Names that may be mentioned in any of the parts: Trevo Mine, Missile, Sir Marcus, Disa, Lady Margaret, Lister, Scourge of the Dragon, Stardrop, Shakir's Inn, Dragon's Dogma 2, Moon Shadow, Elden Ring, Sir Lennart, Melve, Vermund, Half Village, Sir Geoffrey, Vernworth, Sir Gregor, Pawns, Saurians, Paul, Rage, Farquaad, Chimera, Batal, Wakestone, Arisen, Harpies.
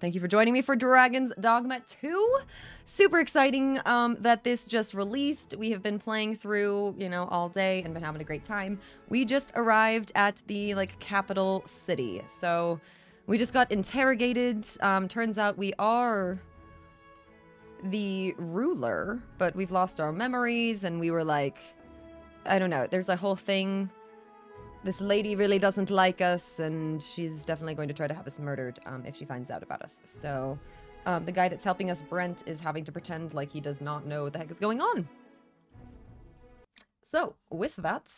Thank you for joining me for Dragon's Dogma 2. Super exciting that this just released. We have been playing through, you know, all day and been having a great time. We just arrived at the, like, capital city. So we just got interrogated. Turns out we are the ruler, but we've lost our memories and we were like, I don't know, there's a whole thing. This lady really doesn't like us, and she's definitely going to try to have us murdered if she finds out about us. So the guy that's helping us, Brent, is having to pretend like he does not know what the heck is going on. So with that,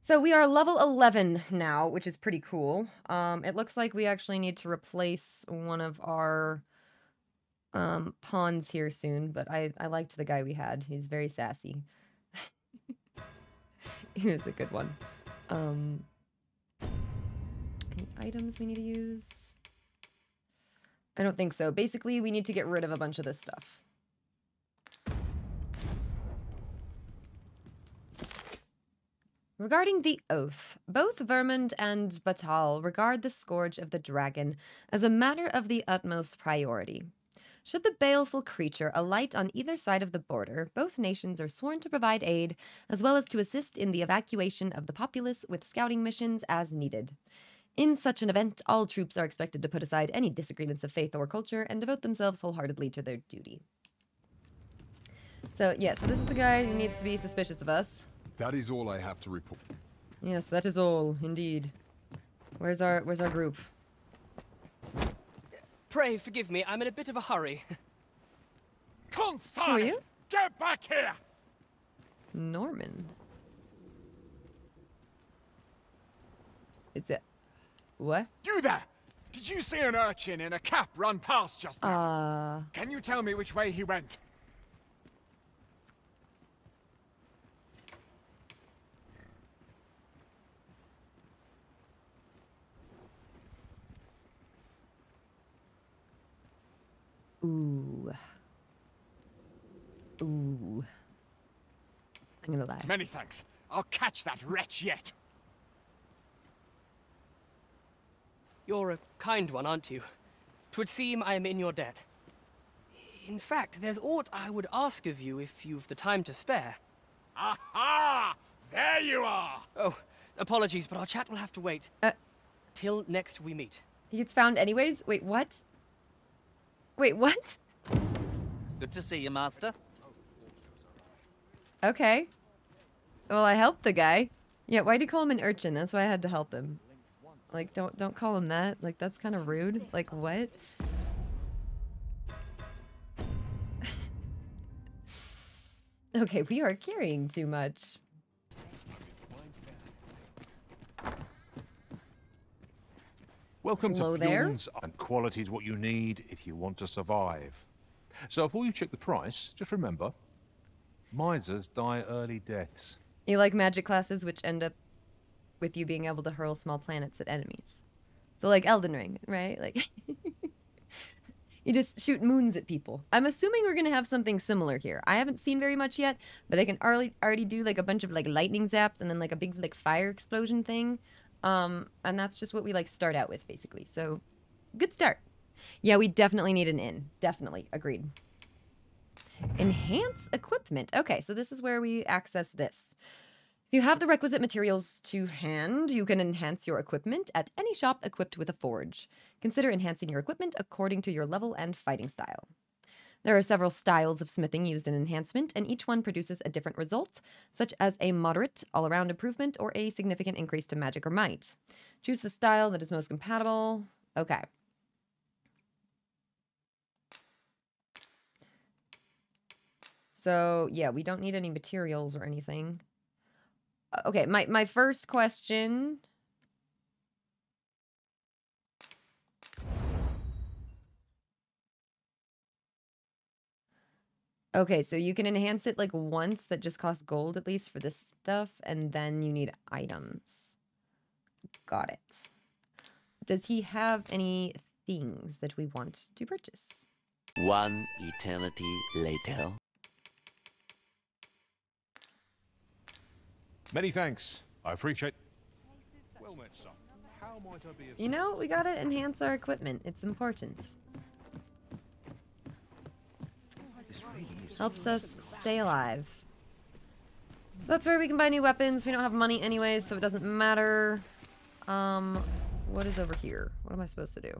so we are level 11 now, which is pretty cool. It looks like we actually need to replace one of our pawns here soon, but I liked the guy we had. He's very sassy. He was a good one. Any items we need to use? I don't think so. Basically, we need to get rid of a bunch of this stuff. Regarding the oath, both Vermund and Batal regard the Scourge of the Dragon as a matter of the utmost priority. Should the baleful creature alight on either side of the border, both nations are sworn to provide aid, as well as to assist in the evacuation of the populace with scouting missions as needed. In such an event, all troops are expected to put aside any disagreements of faith or culture and devote themselves wholeheartedly to their duty. So, yeah, so this is the guy who needs to be suspicious of us. That is all I have to report. Yes, that is all, indeed. Where's our group? Pray forgive me, I'm in a bit of a hurry. Who are you? Get back here! Norman. It's a... What? You there! Did you see an urchin in a cap run past just now? Can you tell me which way he went? Ooh. Ooh. I'm gonna lie. Many thanks. I'll catch that wretch yet. You're a kind one, aren't you? 'Twould seem I am in your debt. In fact, there's aught I would ask of you if you've the time to spare. Aha! There you are! Oh, apologies, but our chat will have to wait. Till next we meet. He gets found anyways? Wait, what? Wait, what? Good to see you, Master. Okay. Well, I helped the guy. Yeah, why'd you call him an urchin? That's why I had to help him. Like, don't call him that. Like, that's kind of rude. Like, what? Okay, we are carrying too much. Welcome Hello to Pawns, and quality is what you need if you want to survive. So before you check the price, just remember, misers die early deaths. You like magic classes which end up with you being able to hurl small planets at enemies. So like Elden Ring, right? Like you just shoot moons at people. I'm assuming we're going to have something similar here. I haven't seen very much yet, but I can already do like a bunch of like lightning zaps and then like a big like fire explosion thing. And that's just what we, like, start out with, basically. So, good start. Yeah, we definitely need an inn. Definitely. Agreed. Enhance equipment. Okay, so this is where we access this. If you have the requisite materials to hand, you can enhance your equipment at any shop equipped with a forge. Consider enhancing your equipment according to your level and fighting style. There are several styles of smithing used in enhancement, and each one produces a different result, such as a moderate, all-around improvement, or a significant increase to magic or might. Choose the style that is most compatible. Okay. So, yeah, we don't need any materials or anything. Okay, my first question... Okay, so you can enhance it, like, once. That just costs gold, at least, for this stuff. And then you need items. Got it. Does he have any things that we want to purchase? One eternity later. Many thanks. I appreciate... Well met, son. How You know, we gotta enhance our equipment. It's important. Helps us stay alive. That's where we can buy new weapons. We don't have money anyway, so it doesn't matter. What is over here? What am I supposed to do?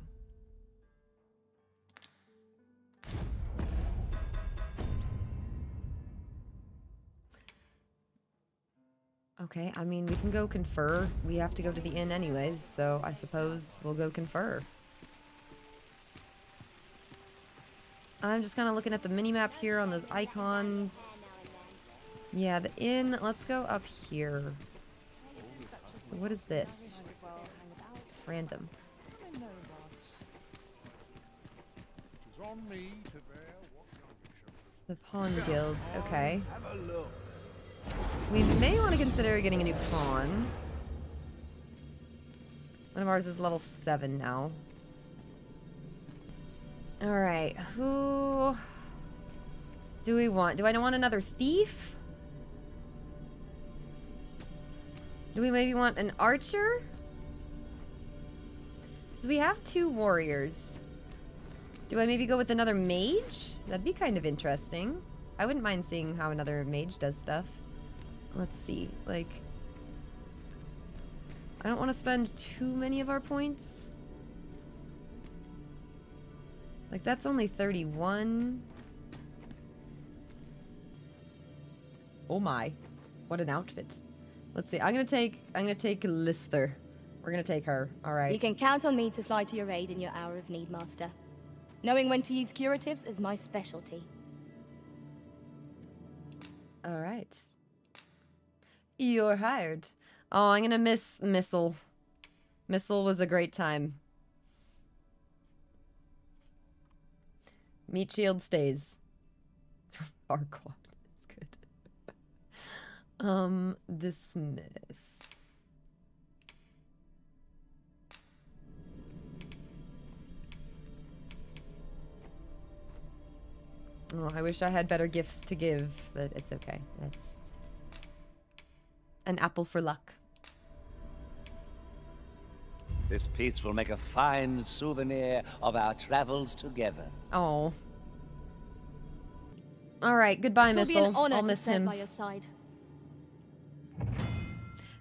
Okay, I mean, we can go confer. We have to go to the inn anyways, so I suppose we'll go confer. I'm just kind of looking at the mini-map here on those icons. Yeah, the inn. Let's go up here. What is this? Random. The Pawn Guilds. Okay. We may want to consider getting a new pawn. One of ours is level 7 now. Alright, who do we want? Do I want another thief? Do we maybe want an archer? So we have 2 warriors. Do I maybe go with another mage? That'd be kind of interesting. I wouldn't mind seeing how another mage does stuff. Let's see, like... I don't want to spend too many of our points. Like, that's only 31. Oh my. What an outfit. Let's see, I'm gonna take Lister. We're gonna take her, alright. You can count on me to fly to your aid in your hour of need, Master. Knowing when to use curatives is my specialty. Alright. You're hired. Oh, I'm gonna miss Missile. Missile was a great time. Meat shield stays. Farquaad is good. Dismiss. Oh, I wish I had better gifts to give, but it's okay. That's an apple for luck. This piece will make a fine souvenir of our travels together. Oh. All right, goodbye, Missile. I'll miss him. By your side.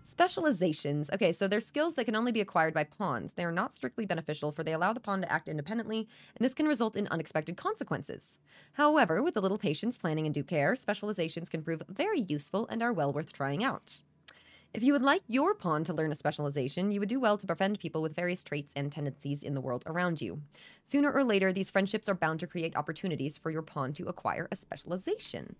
Specializations. Okay, so they're skills that can only be acquired by pawns. They are not strictly beneficial, for they allow the pawn to act independently, and this can result in unexpected consequences. However, with a little patience, planning, and due care, specializations can prove very useful and are well worth trying out. If you would like your pawn to learn a specialization, you would do well to befriend people with various traits and tendencies in the world around you. Sooner or later, these friendships are bound to create opportunities for your pawn to acquire a specialization.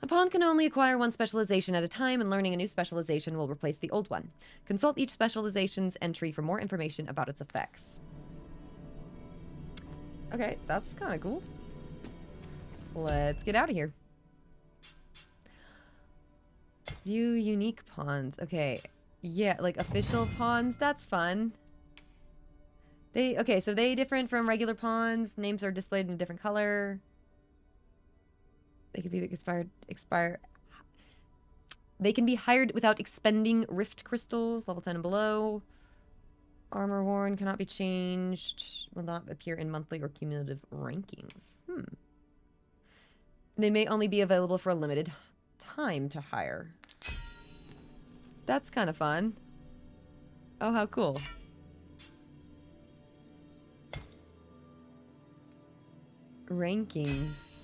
A pawn can only acquire one specialization at a time, and learning a new specialization will replace the old one. Consult each specialization's entry for more information about its effects. Okay, that's kind of cool. Let's get out of here. View unique pawns. Okay. Yeah, like official pawns. That's fun. Okay, so they different from regular pawns. Names are displayed in a different color. They can be They can be hired without expending rift crystals, level 10 and below. Armor worn cannot be changed. Will not appear in monthly or cumulative rankings. They may only be available for a limited time to hire. That's kind of fun. Oh, how cool. Rankings.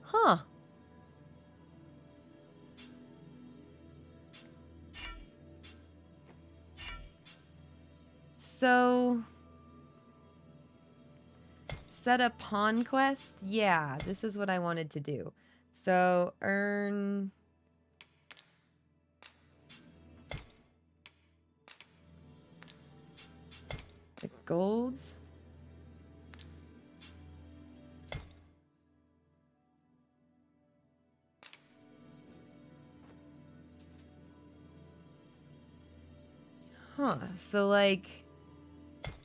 Huh. So... set a pawn quest? Yeah, this is what I wanted to do. So, earn... the golds? Huh, so like...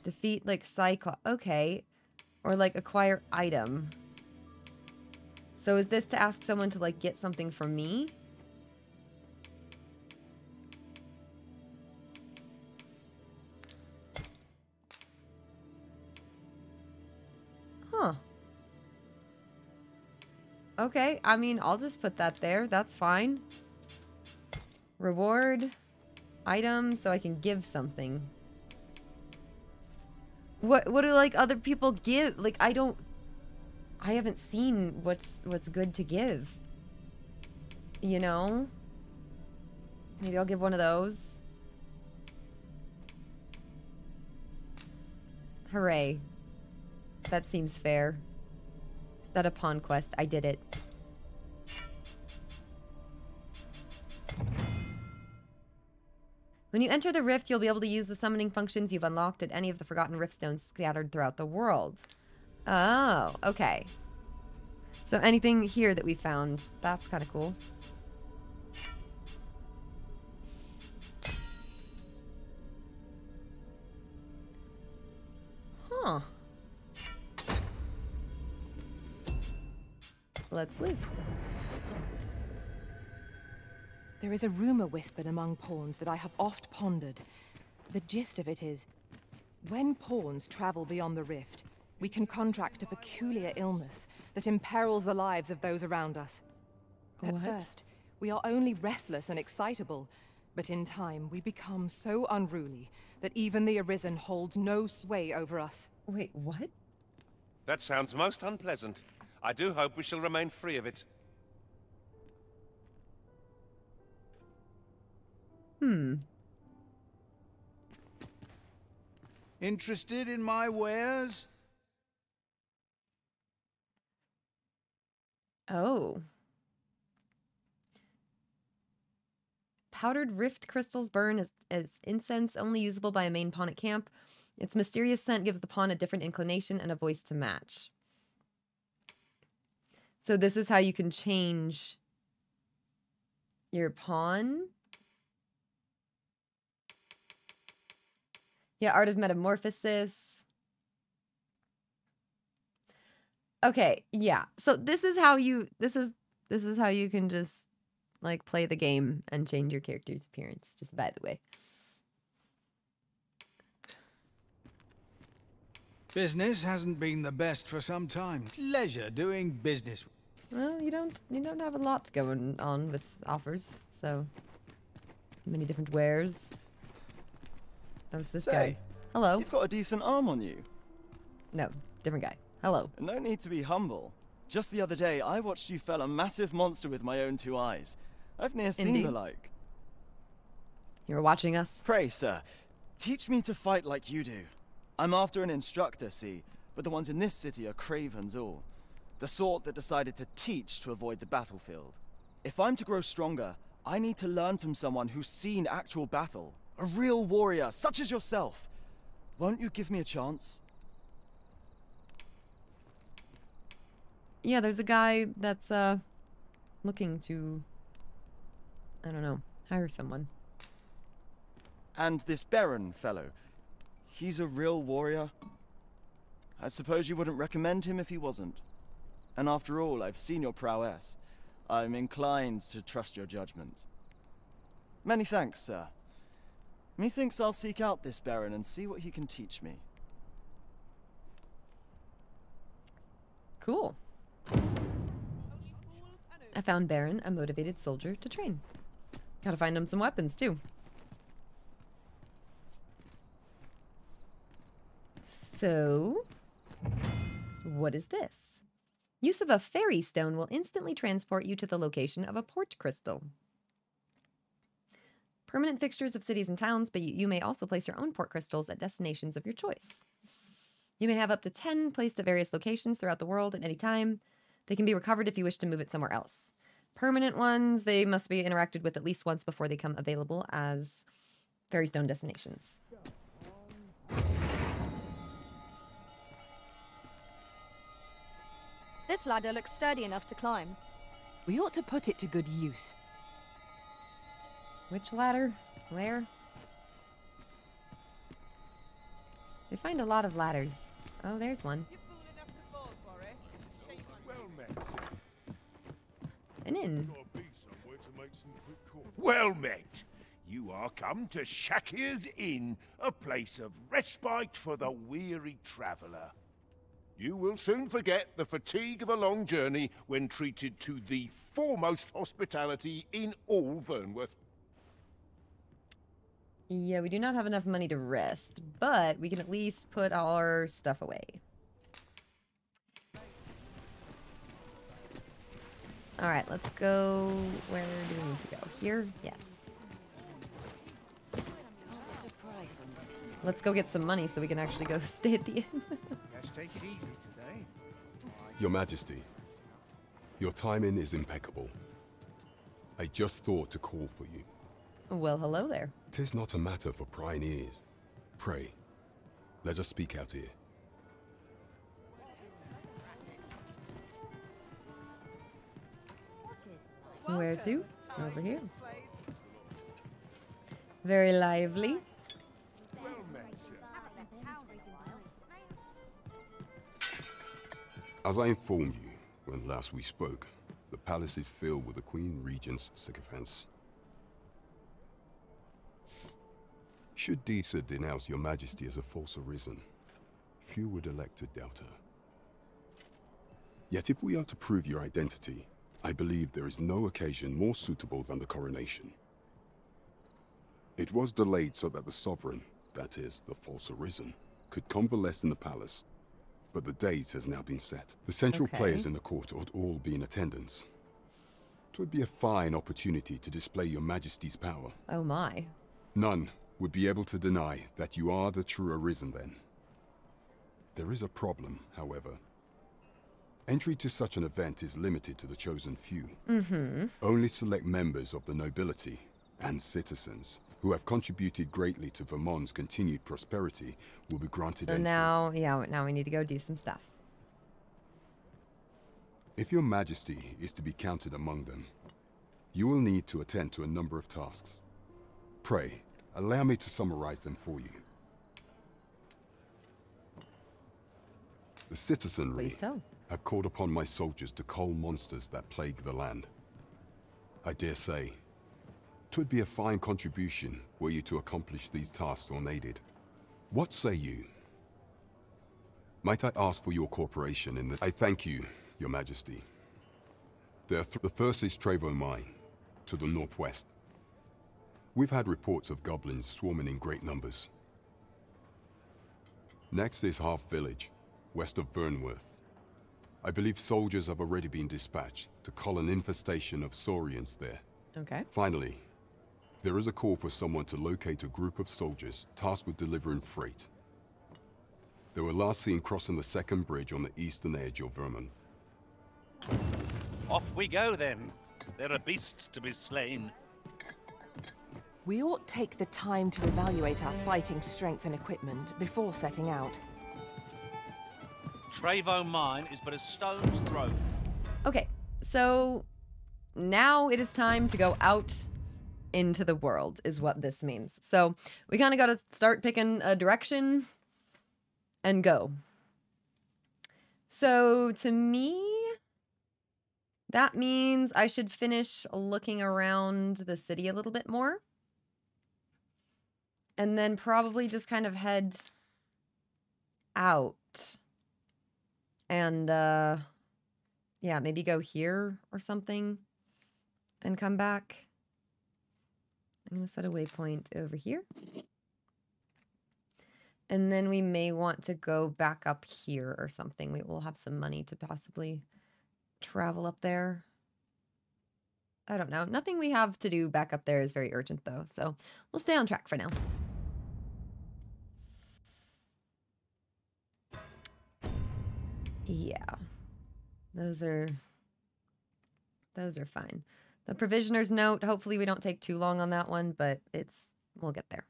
defeat like Cyclops. Okay. Or like acquire item. So is this to ask someone to, like, get something from me? Huh. Okay, I mean, I'll just put that there. That's fine. Reward. Item, so I can give something. What do, like, other people give? Like, I haven't seen what's good to give. You know? Maybe I'll give one of those. Hooray. That seems fair. Is that a pawn quest? I did it. When you enter the rift, you'll be able to use the summoning functions you've unlocked at any of the forgotten rift stones scattered throughout the world. Oh, okay. So anything here that we found, that's kind of cool. Huh. Let's leave. There is a rumor whispered among pawns that I have oft pondered. The gist of it is, when pawns travel beyond the rift, we can contract a peculiar illness that imperils the lives of those around us. What? At first, we are only restless and excitable, but in time we become so unruly that even the Arisen holds no sway over us. Wait, what? That sounds most unpleasant. I do hope we shall remain free of it. Hmm. Interested in my wares? Oh. Powdered rift crystals burn as incense, only usable by a main pawn at camp. Its mysterious scent gives the pawn a different inclination and a voice to match. So this is how you can change your pawn? Yeah, Art of Metamorphosis. Okay, yeah. So this is how you can just, like, play the game and change your character's appearance, just by the way. Business hasn't been the best for some time. Pleasure doing business. Well, you don't have a lot going on with offers, so many different wares. Oh, it's this guy. Hello. You've got a decent arm on you. No, different guy. Hello. No need to be humble. Just the other day, I watched you fell a massive monster with my own two eyes. I've never seen the like. You're watching us. Pray, sir, teach me to fight like you do. I'm after an instructor, see, but the ones in this city are cravens all. The sort that decided to teach to avoid the battlefield. If I'm to grow stronger, I need to learn from someone who's seen actual battle. A real warrior, such as yourself. Won't you give me a chance? Yeah, there's a guy that's, looking to, I don't know, hire someone. And this Baron fellow, he's a real warrior. I suppose you wouldn't recommend him if he wasn't. And after all, I've seen your prowess. I'm inclined to trust your judgment. Many thanks, sir. Methinks I'll seek out this Baron and see what he can teach me. Cool. I found Baron, a motivated soldier to train. Gotta find him some weapons, too. So, what is this? Use of a fairy stone will instantly transport you to the location of a port crystal. Permanent fixtures of cities and towns, but you may also place your own port crystals at destinations of your choice. You may have up to 10 placed at various locations throughout the world at any time. They can be recovered if you wish to move it somewhere else. Permanent ones, they must be interacted with at least once before they come available as fairy stone destinations. This ladder looks sturdy enough to climb. We ought to put it to good use. Which ladder? Where? They find a lot of ladders. Oh, there's one. An inn. Well met. You are come to Shakir's Inn, a place of respite for the weary traveller. You will soon forget the fatigue of a long journey when treated to the foremost hospitality in all Vernworth. Yeah, we do not have enough money to rest, but we can at least put our stuff away. Alright, let's go... Where do we need to go? Here? Yes. Let's go get some money so we can actually go stay at the inn. Your Majesty, your timing is impeccable. I just thought to call for you. Well, hello there. 'Tis not a matter for prying ears. Pray, let us speak out here. Where to? Over here. Very lively. As I informed you when last we spoke, the palace is filled with the Queen Regent's sycophants. Should Disa denounce your Majesty as a false Arisen, few would elect to doubt her. Yet if we are to prove your identity, I believe there is no occasion more suitable than the coronation. It was delayed so that the sovereign, that is, the false Arisen, could convalesce in the palace, but the date has now been set. The central players in the court ought all be in attendance. It would be a fine opportunity to display your Majesty's power. Oh my. None would be able to deny that you are the true Arisen then. There is a problem, however. Entry to such an event is limited to the chosen few. Only select members of the nobility and citizens who have contributed greatly to Vermund's continued prosperity will be granted entry. So now, yeah, now we need to go do some stuff. If your Majesty is to be counted among them, you will need to attend to a number of tasks. Pray, allow me to summarize them for you. The citizenry have called upon my soldiers to cull monsters that plague the land. I dare say, 'twould be a fine contribution were you to accomplish these tasks unaided. What say you? Might I ask for your cooperation in this? I thank you, your Majesty. The first is Trevo Mine, to the northwest. We've had reports of goblins swarming in great numbers. Next is Half Village, west of Vernworth. I believe soldiers have already been dispatched to cull an infestation of Saurians there. Okay. Finally, there is a call for someone to locate a group of soldiers tasked with delivering freight. They were last seen crossing the second bridge on the eastern edge of Vermund. Off we go then. There are beasts to be slain. We ought to take the time to evaluate our fighting strength and equipment before setting out. Trevo Mine is but a stone's throw. Okay, so now it is time to go out into the world, is what this means. So we kind of got to start picking a direction and go. So to me, that means I should finish looking around the city a little bit more. And then probably just kind of head out. And, yeah, maybe go here or something and come back. I'm going to set a waypoint over here. And then we may want to go back up here or something. We will have some money to possibly travel up there. I don't know. Nothing we have to do back up there is very urgent, though. So we'll stay on track for now. Yeah, those are fine. The provisioner's note, hopefully we don't take too long on that one, but it's, we'll get there.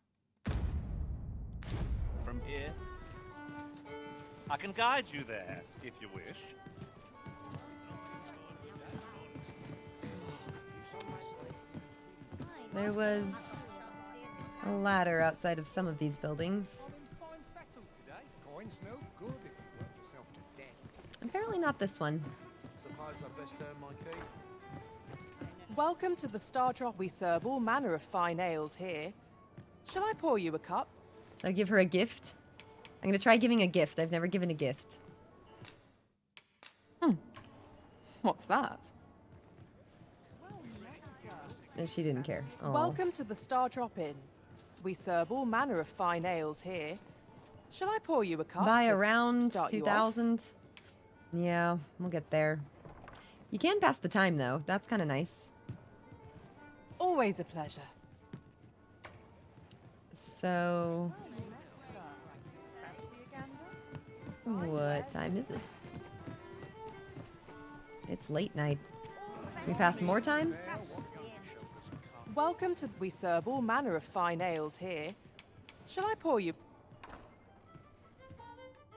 From here, I can guide you there, if you wish. There was a ladder outside of some of these buildings. Apparently not this one. Welcome to the Stardrop. We serve all manner of fine ales here. Shall I pour you a cup? I'll give her a gift. I'm going to try giving a gift. I've never given a gift. What's that? And she didn't care. Aww. Welcome to the Stardrop Inn. We serve all manner of fine ales here. Shall I pour you a cup? By around 2000. Yeah, we'll get there. You can pass the time, though. That's kind of nice. Always a pleasure. So... what time is it? It's late night. Can we pass more time? Welcome to... We serve all manner of fine ales here. Shall I pour you...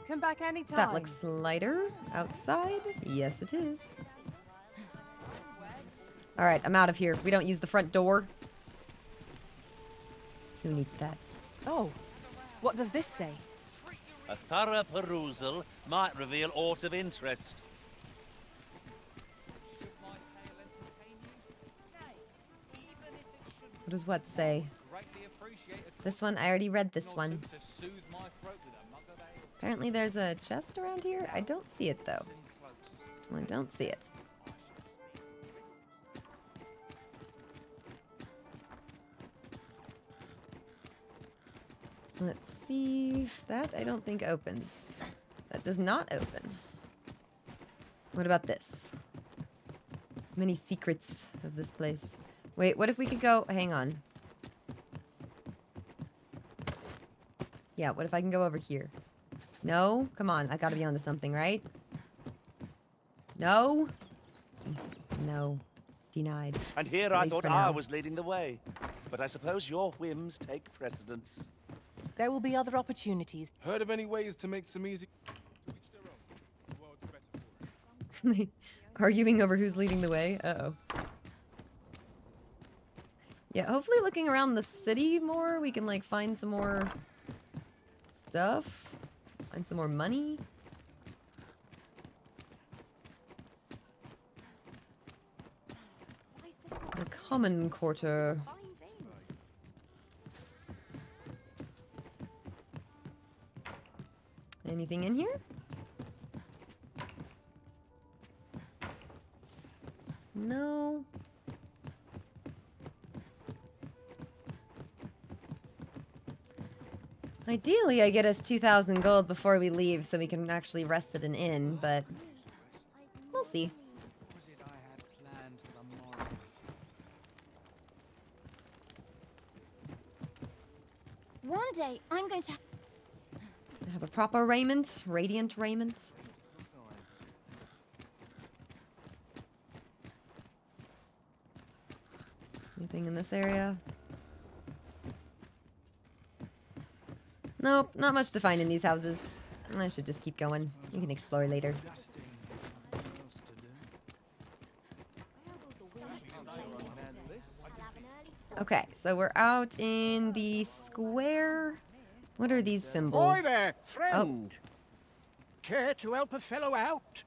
Come back anytime. That looks lighter outside. Yes, it is. All right, I'm out of here. We don't use the front door. Who needs that? Oh, what does this say? A thorough perusal might reveal aught of interest. What does what say? This one, I already read this one. Apparently there's a chest around here. I don't see it, though. I don't see it. Let's see. That I don't think opens. That does not open. What about this? Many secrets of this place. Wait, what if we could go... Hang on. Yeah, what if I can go over here? No? Come on, I gotta be onto something, right? No? No. Denied. And here I thought I was leading the way. But I suppose your whims take precedence. There will be other opportunities. Heard of any ways to make some easy... Arguing over who's leading the way? Uh-oh. Yeah, hopefully looking around the city more, we can, like, find some more... stuff. Find some more money. The common quarter. Anything in here? No. Ideally, I get us 2,000 gold before we leave so we can actually rest at an inn, but we'll see. One day, I'm going to have a proper raiment, radiant raiment. Anything in this area? Nope, not much to find in these houses. I should just keep going. You can explore later. Okay, so we're out in the square. What are these symbols? Hi there, friend! Oh. Care to help a fellow out?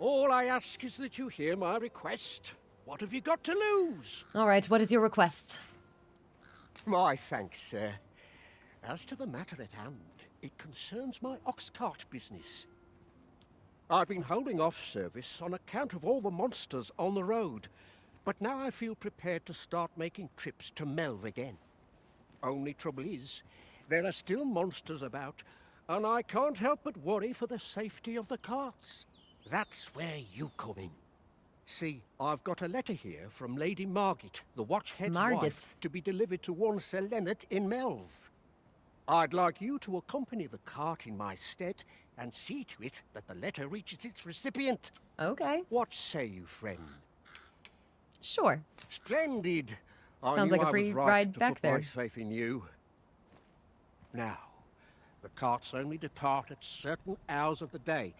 All I ask is that you hear my request. What have you got to lose? All right, what is your request? My thanks, sir. As to the matter at hand, it concerns my ox-cart business. I've been holding off service on account of all the monsters on the road, but now I feel prepared to start making trips to Melve again. Only trouble is, there are still monsters about, and I can't help but worry for the safety of the carts. That's where you come in. See, I've got a letter here from Lady Margaret, the Watchhead's wife, to be delivered to one Sir Lennart in Melve. I'd like you to accompany the cart in my stead and see to it that the letter reaches its recipient. Okay. What say you, friend? Sure. Splendid. Sounds like a free ride back there. I knew I was right to put my faith in you. Now, the carts only depart at certain hours of the day,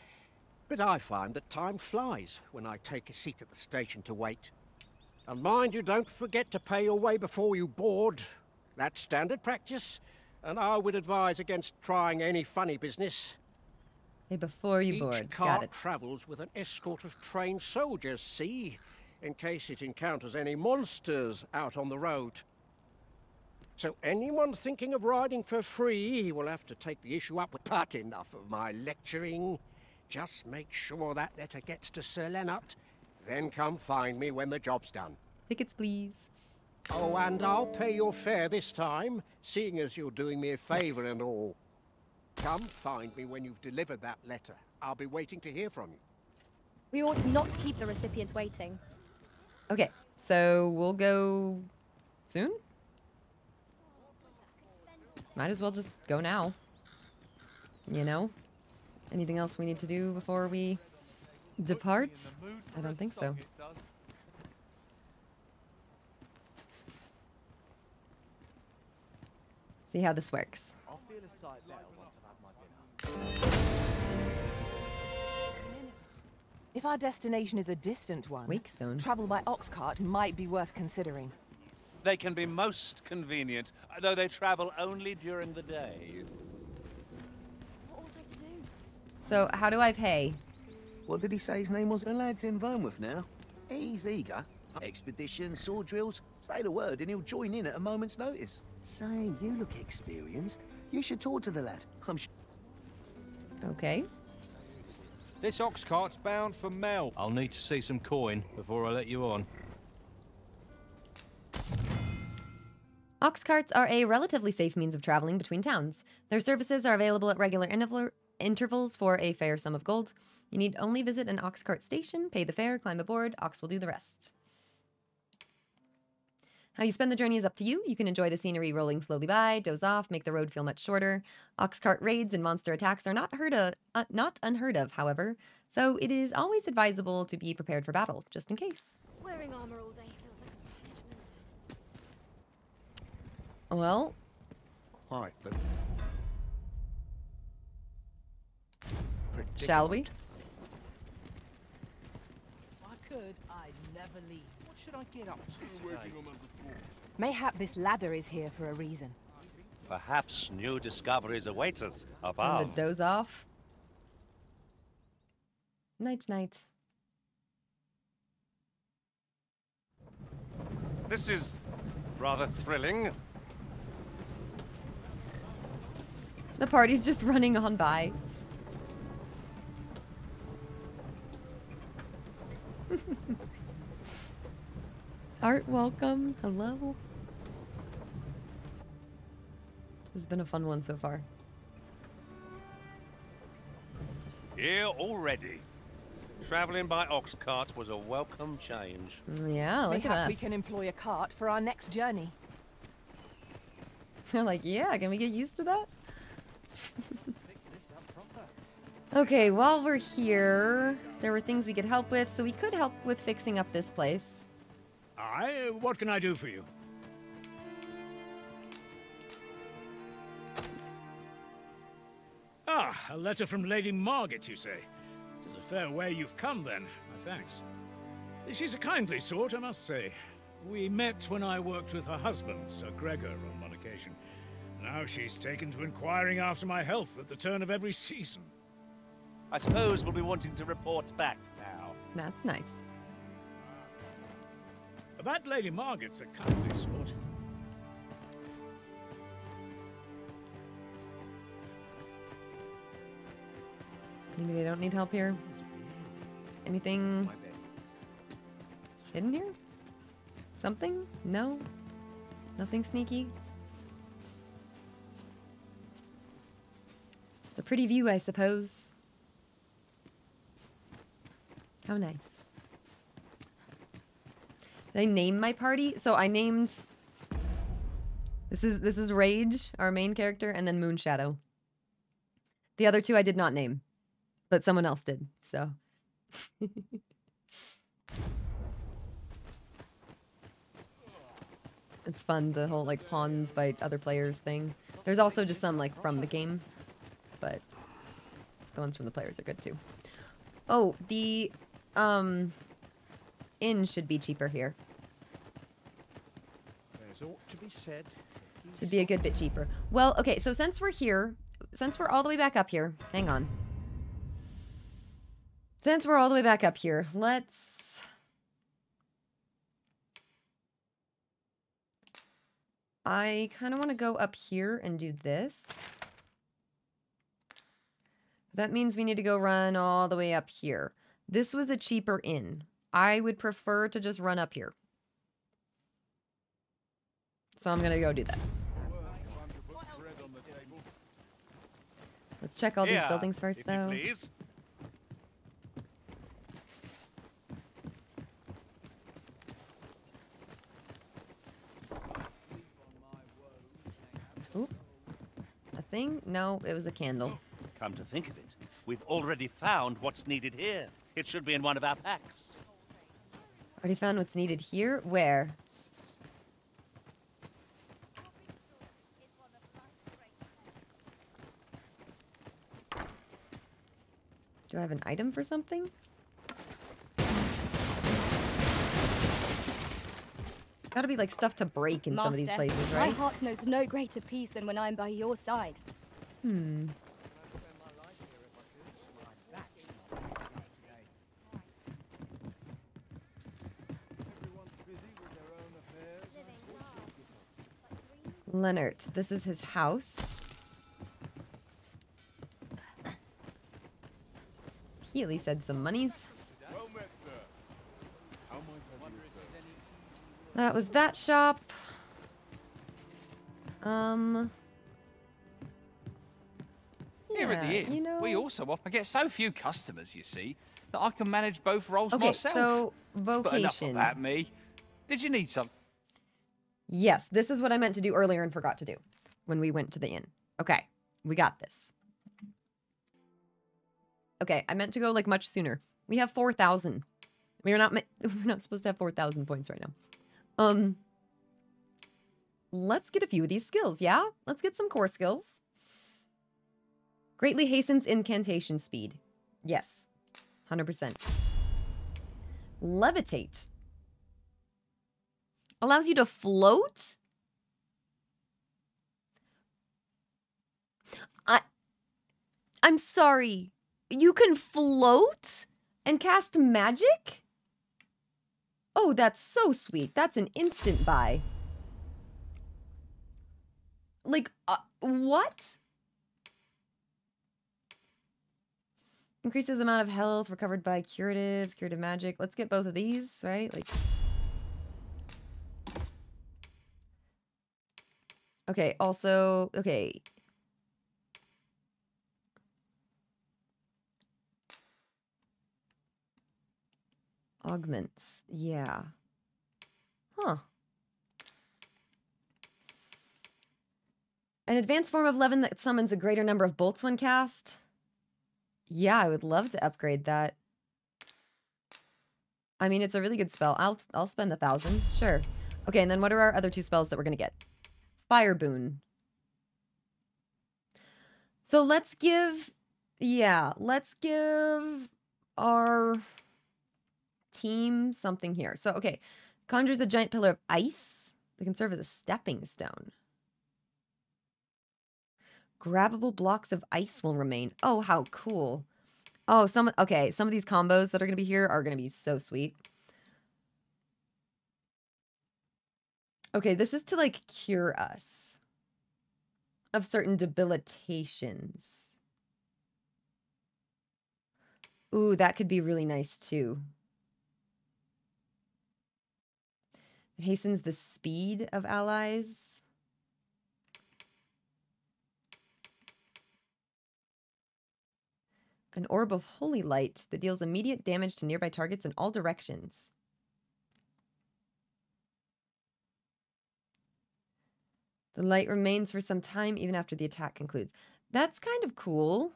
but I find that time flies when I take a seat at the station to wait. And mind you, don't forget to pay your way before you board. That's standard practice. And I would advise against trying any funny business. Hey, before you board. Each cart travels with an escort of trained soldiers, see? In case it encounters any monsters out on the road. So anyone thinking of riding for free will have to take the issue up with... But enough of my lecturing. Just make sure that letter gets to Sir Lennart. Then come find me when the job's done. Tickets, please. Oh, and I'll pay your fare this time, seeing as you're doing me a favour and all. Come find me when you've delivered that letter. I'll be waiting to hear from you. We ought not to keep the recipient waiting. Okay, so we'll go soon? Might as well just go now. You know? Anything else we need to do before we depart? I don't think so. See how this works. I'll feel a sight better once I've had my dinner. If our destination is a distant one, Wakestone, travel by ox cart might be worth considering. They can be most convenient, though they travel only during the day. What ought I to do? So, how do I pay? What did he say his name was? The lad's in Vernworth now. He's eager. Expedition, sword drills, say the word and he'll join in at a moment's notice. Say, you look experienced. You should talk to the lad. I'm sure. Okay. This ox cart's bound for Melve. I'll need to see some coin before I let you on. Ox carts are a relatively safe means of traveling between towns. Their services are available at regular intervals for a fair sum of gold. You need only visit an ox cart station, pay the fare, climb aboard, ox will do the rest. How you spend the journey is up to you. You can enjoy the scenery rolling slowly by, doze off, make the road feel much shorter. Ox cart raids and monster attacks are not unheard of, however, so it is always advisable to be prepared for battle, just in case. Wearing armor all day feels like a punishment. Well... Quiet, but... Shall we? If I could, I'd never leave. Should I get up to? Mayhap this ladder is here for a reason. Perhaps new discoveries await us above. And a doze off. Night, night. This is rather thrilling. The party's just running on by. Art, welcome. Hello. This has been a fun one so far. Here already. Traveling by ox carts was a welcome change. Yeah, look at us. We can employ a cart for our next journey. I'm like, yeah, can we get used to that? Okay, while we're here, there were things we could help with, so we could help with fixing up this place. What can I do for you? Ah, a letter from Lady Margaret, you say. It is a fair way you've come, then. My thanks. She's a kindly sort, I must say. We met when I worked with her husband, Sir Gregor, on one occasion. Now she's taken to inquiring after my health at the turn of every season. I suppose we'll be wanting to report back now. That's nice. That Lady Margaret's a kindly sort. Maybe they don't need help here. Anything hidden here? Something? No? Nothing sneaky? It's a pretty view, I suppose. How nice. Did I name my party? So I named... This is Rage, our main character, and then Moon Shadow. The other two I did not name. But someone else did, so... It's fun, the whole, like, pawns by other players thing. There's also just some, like, from the game. But the ones from the players are good, too. Oh, the... Inn should be cheaper here. Should be a good bit cheaper. Well, okay, so since we're here, since we're all the way back up here, hang on. Since we're all the way back up here, let's... I kind of want to go up here and do this. That means we need to go run all the way up here. This was a cheaper inn. I would prefer to just run up here. So I'm gonna go do that. Let's check all these buildings first, though. Oop. A thing? No, it was a candle. Come to think of it, we've already found what's needed here. It should be in one of our packs. Already found what's needed here? Where? Do I have an item for something? Gotta be like stuff to break in some of these places, right? My heart knows no greater peace than when I'm by your side. Hmm. Lennart, this is his house. He at least had some monies. Well met, sir. How might I be of service? That was that shop. Here at the inn, you know, we also offer. I get so few customers, you see, that I can manage both roles myself. So vocation. But enough of that, me. Did you need some? Yes, this is what I meant to do earlier and forgot to do when we went to the inn. Okay, we got this. Okay, I meant to go like much sooner. We have 4,000. We're not supposed to have 4,000 points right now. Let's get a few of these skills, yeah? Let's get some core skills. Greatly hastens incantation speed. Yes, 100%. Levitate. Allows you to float? I'm sorry. You can float and cast magic? Oh, that's so sweet. That's an instant buy. Like, what? Increases amount of health recovered by curatives, curative magic. Let's get both of these, right? Like... Okay, also, okay. Augments, yeah. Huh. An advanced form of Levin that summons a greater number of bolts when cast? Yeah, I would love to upgrade that. I mean, it's a really good spell. I'll spend 1,000, sure. Okay, and then what are our other two spells that we're gonna get? Fire boon. So let's give, yeah, let's give our team something here. So, okay, conjures a giant pillar of ice that can serve as a stepping stone. Grabbable blocks of ice will remain. Oh, how cool. Oh, some of these combos that are gonna be here are gonna be so sweet. Okay, this is to, like, cure us of certain debilitations. Ooh, that could be really nice, too. It hastens the speed of allies. An orb of holy light that deals immediate damage to nearby targets in all directions. The light remains for some time, even after the attack concludes. That's kind of cool.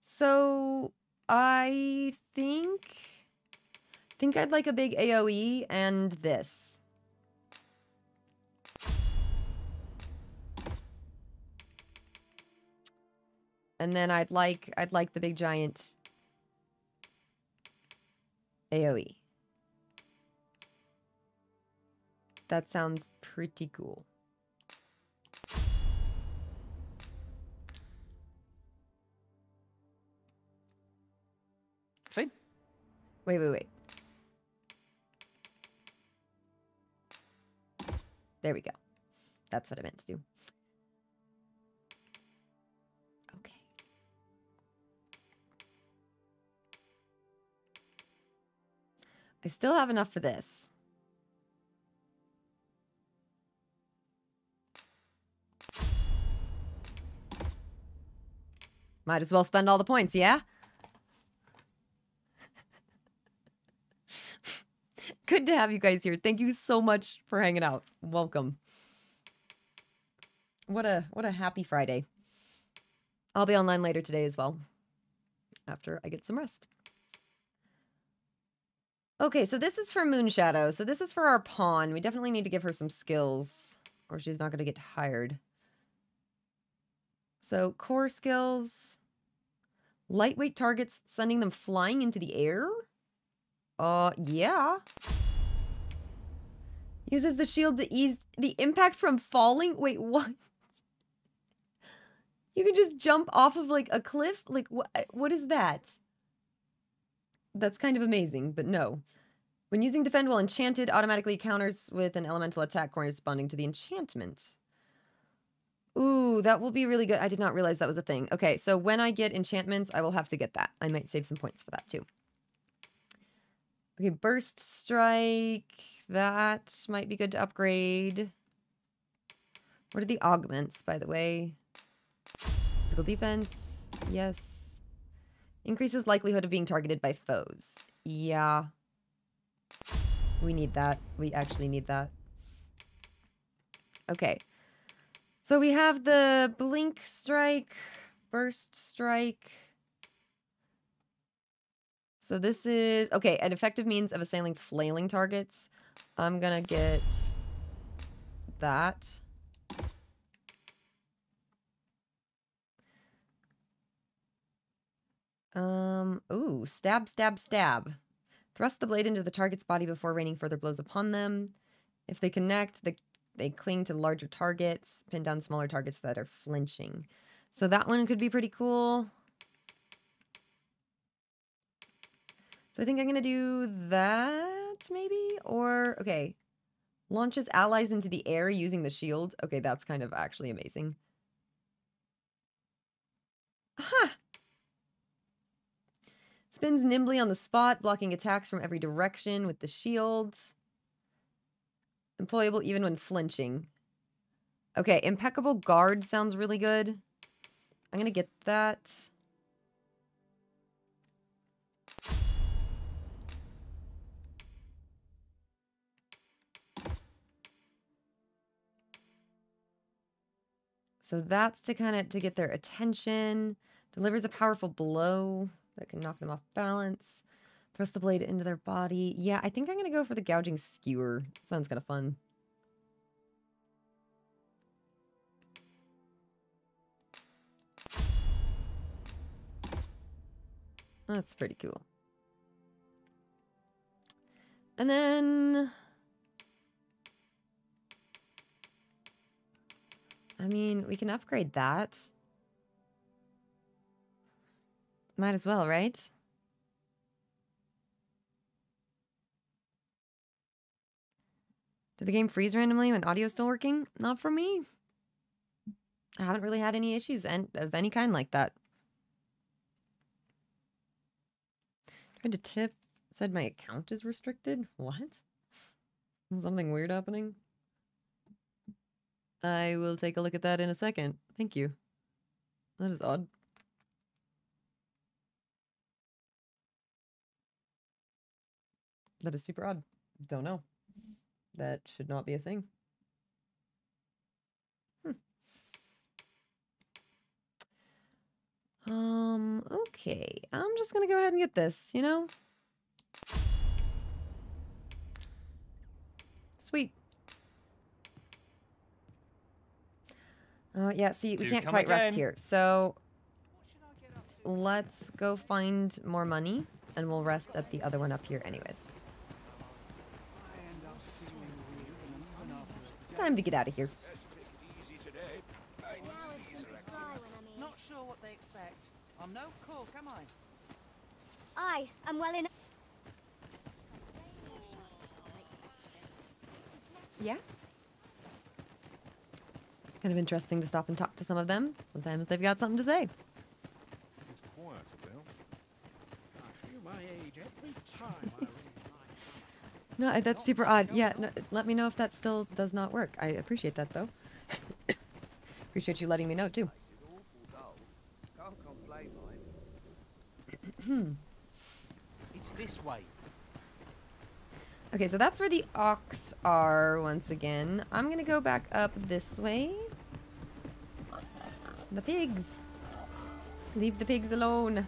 So, I think I'd like a big AoE and this. And then I'd like the big giant AoE. That sounds pretty cool. Fine. Wait. There we go. That's what I meant to do. I still have enough for this. Might as well spend all the points, yeah? Good to have you guys here. Thank you so much for hanging out. Welcome. What a happy Friday. I'll be online later today as well, after I get some rest. Okay, so this is for Moon Shadow. So this is for our pawn. We definitely need to give her some skills, or she's not going to get tired. So core skills, lightweight targets, sending them flying into the air. Yeah. Uses the shield to ease the impact from falling. Wait, what? You can just jump off of like a cliff? Like what is that? That's kind of amazing, but no. When using defend while enchanted, automatically counters with an elemental attack corresponding to the enchantment. Ooh, that will be really good. I did not realize that was a thing. Okay, so when I get enchantments, I will have to get that. I might save some points for that too. Okay, burst strike. That might be good to upgrade. What are the augments, by the way? Physical defense. Yes. Increases likelihood of being targeted by foes. Yeah. We need that. We actually need that. Okay. So we have the blink strike, burst strike. So this is, okay, an effective means of assailing flailing targets. I'm gonna get that. Ooh, stab, stab, stab. Thrust the blade into the target's body before raining further blows upon them. If they connect, they cling to larger targets, pin down smaller targets that are flinching. So that one could be pretty cool. So I think I'm going to do that, maybe? Or, okay. Launches allies into the air using the shield. Okay, that's kind of actually amazing. Aha! Spins nimbly on the spot, blocking attacks from every direction with the shield. Employable even when flinching. Okay, impeccable guard sounds really good. I'm going to get that. So that's to kind of, to get their attention. Delivers a powerful blow that can knock them off balance. Thrust the blade into their body. Yeah, I think I'm going to go for the gouging skewer. Sounds kind of fun. That's pretty cool. And then... I mean, we can upgrade that. Might as well, right? Did the game freeze randomly when audio's still working? Not for me. I haven't really had any issues of any kind like that. Tried to tip. Said my account is restricted. What? Something weird happening? I will take a look at that in a second. Thank you. That is odd. That is super odd. Don't know. That should not be a thing. Okay. I'm just gonna go ahead and get this, you know? Sweet. Oh, yeah, see, we can't quite rest here. So let's go find more money, and we'll rest at the other one up here anyways. Time to get out of here. Not sure what they expect. I'm no cook, am I? I am well enough. Yes? Kind of interesting to stop and talk to some of them. Sometimes they've got something to say. It's quiet, Bill. I feel my age every time I raise my hand. No, that's super odd. Yeah, no, let me know if that still does not work. I appreciate that, though. Appreciate you letting me know, too. It's this way. Okay, so that's where the ox are once again. I'm going to go back up this way. The pigs. Leave the pigs alone.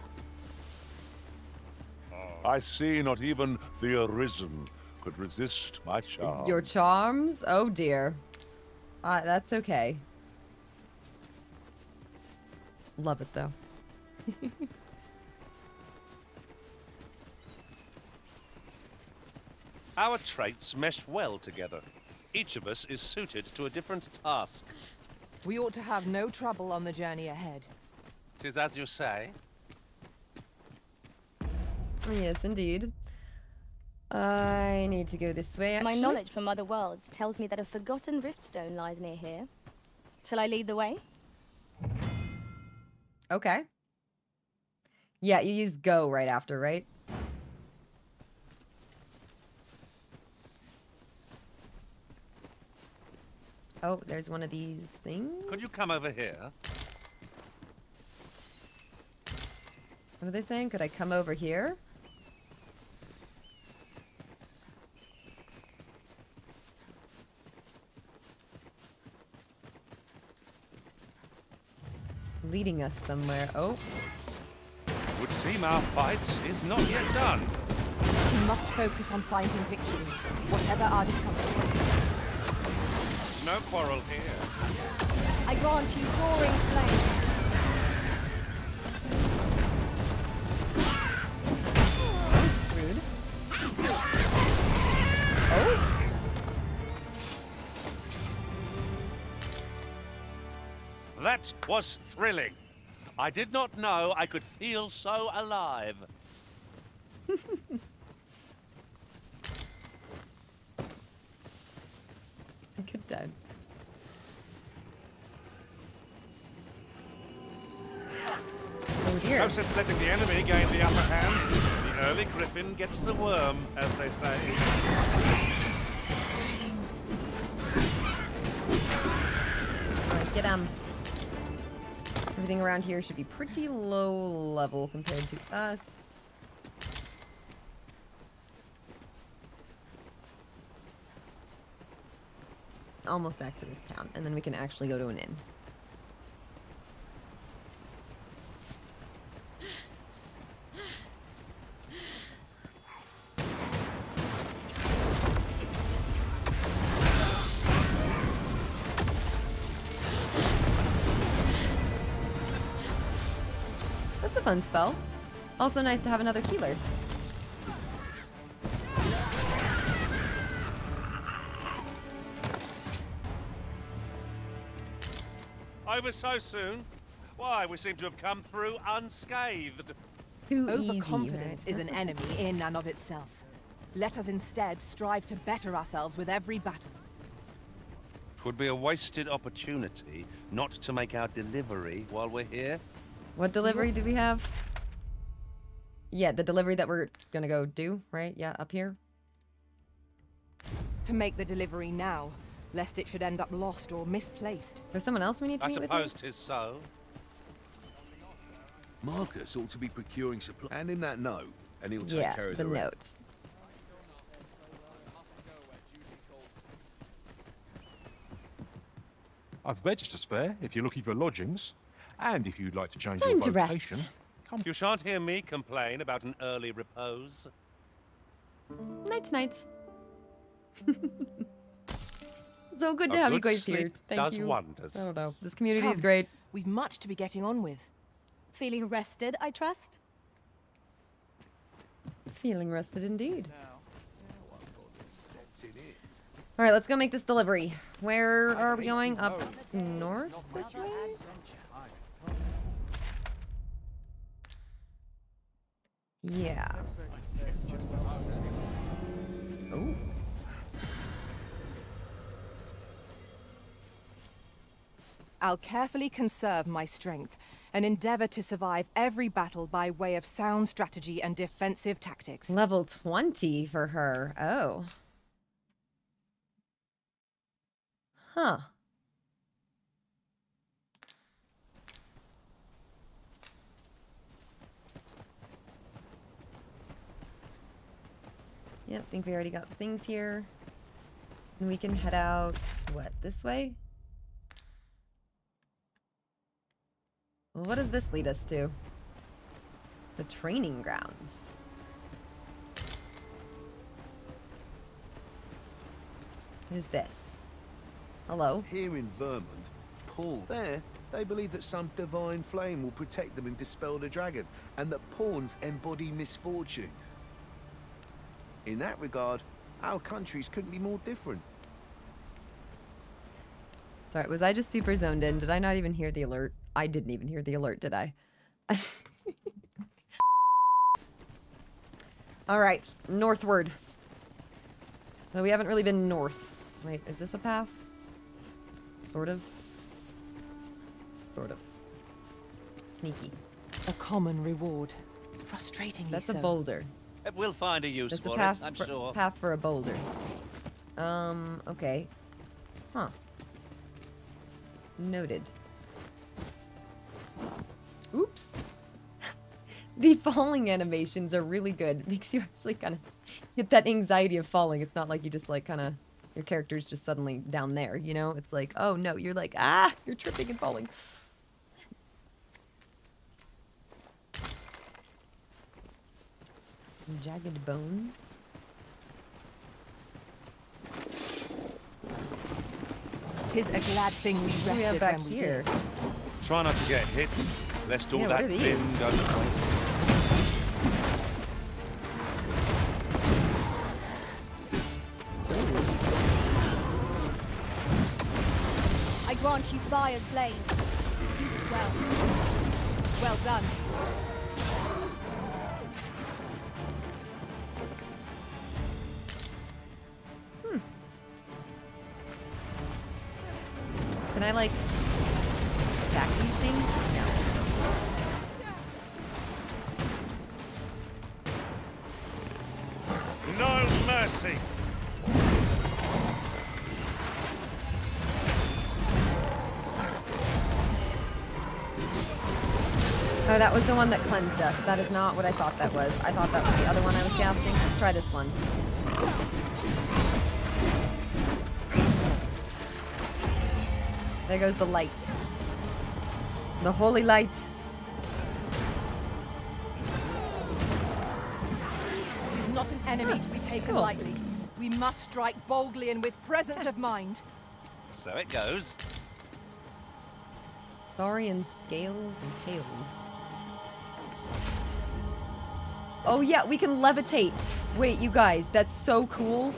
I see not even the Arisen could resist my charms. Your charms? Oh dear. That's okay. Love it though. Our traits mesh well together. Each of us is suited to a different task. We ought to have no trouble on the journey ahead. 'Tis as you say. Yes, indeed. I need to go this way, actually. My knowledge from other worlds tells me that a forgotten riftstone lies near here. Shall I lead the way? Okay. Yeah, you use go right after, right? Oh, there's one of these things. Could you come over here? What are they saying? Could I come over here? Leading us somewhere. Oh. Would seem our fight is not yet done. We must focus on finding victory, whatever our discomfort. No quarrel here. I grant you roaring flame. Rude. Oh. That was thrilling. I did not know I could feel so alive. Good times. Oh dear. No sense letting the enemy gain the upper hand. The early griffin gets the worm, as they say. Alright, get him. Everything around here should be pretty low level compared to us. Almost back to this town, and then we can actually go to an inn. That's a fun spell. Also nice to have another healer. Over so soon? Why, we seem to have come through unscathed. Too Overconfidence is an enemy in and of itself. Let us instead strive to better ourselves with every battle. 'Twould be a wasted opportunity not to make our delivery while we're here. What delivery do we have? Yeah, the delivery that we're gonna go do, right? Yeah, up here. To make the delivery now. Lest it should end up lost or misplaced. There's someone else we need to meet with? I suppose 'tis so. Marcus ought to be procuring supplies. Hand him that note, and he'll take care of the rest. Yeah, the note. I've beds to spare if you're looking for lodgings, and if you'd like to change your vocation. You shan't hear me complain about an early repose. Nights, nights. So good to have you guys here. Thank you. Wonders. I don't know. This community is great. We've much to be getting on with. Feeling rested, I trust? Feeling rested indeed. All right, let's go make this delivery. Where are we going? Up north this way? Yeah. Oh. I'll carefully conserve my strength and endeavor to survive every battle by way of sound strategy and defensive tactics. Level 20 for her. Oh. Huh. Yep, I think we already got the things here. And we can head out, what, this way? Well, what does this lead us to? The training grounds. Who's this? Hello? Here in Vermund, Paul. There, they believe that some divine flame will protect them and dispel the dragon, and that pawns embody misfortune. In that regard, our countries couldn't be more different. Sorry, was I just super zoned in? Did I not even hear the alert? I didn't even hear the alert, did I? Alright, northward. So we haven't really been north. Wait, is this a path? Sort of. Sort of. Sneaky. A common reward. Frustratingly so. That's a boulder. We'll find a use that's for it, I'm sure. That's a path for a boulder. Okay. Huh. Noted. Oops. The falling animations are really good. It makes you actually kind of get that anxiety of falling. It's not like you just like kind of, your character's just suddenly down there, you know? It's like, oh no, you're like, ah, you're tripping and falling. Jagged bones. Tis a glad thing we rested back when we here. Did. Try not to get hit, lest all that bin go to waste. I grant you fire's blaze. Use it well. Well done. Can I, like, attack these things? No. No mercy! Oh, that was the one that cleansed us. That is not what I thought that was. I thought that was the other one I was casting. Let's try this one. There goes the light. The holy light. It is not an enemy to be taken lightly. We must strike boldly and with presence of mind. So it goes. Saurian scales and tails. Oh yeah, we can levitate. Wait, you guys, that's so cool.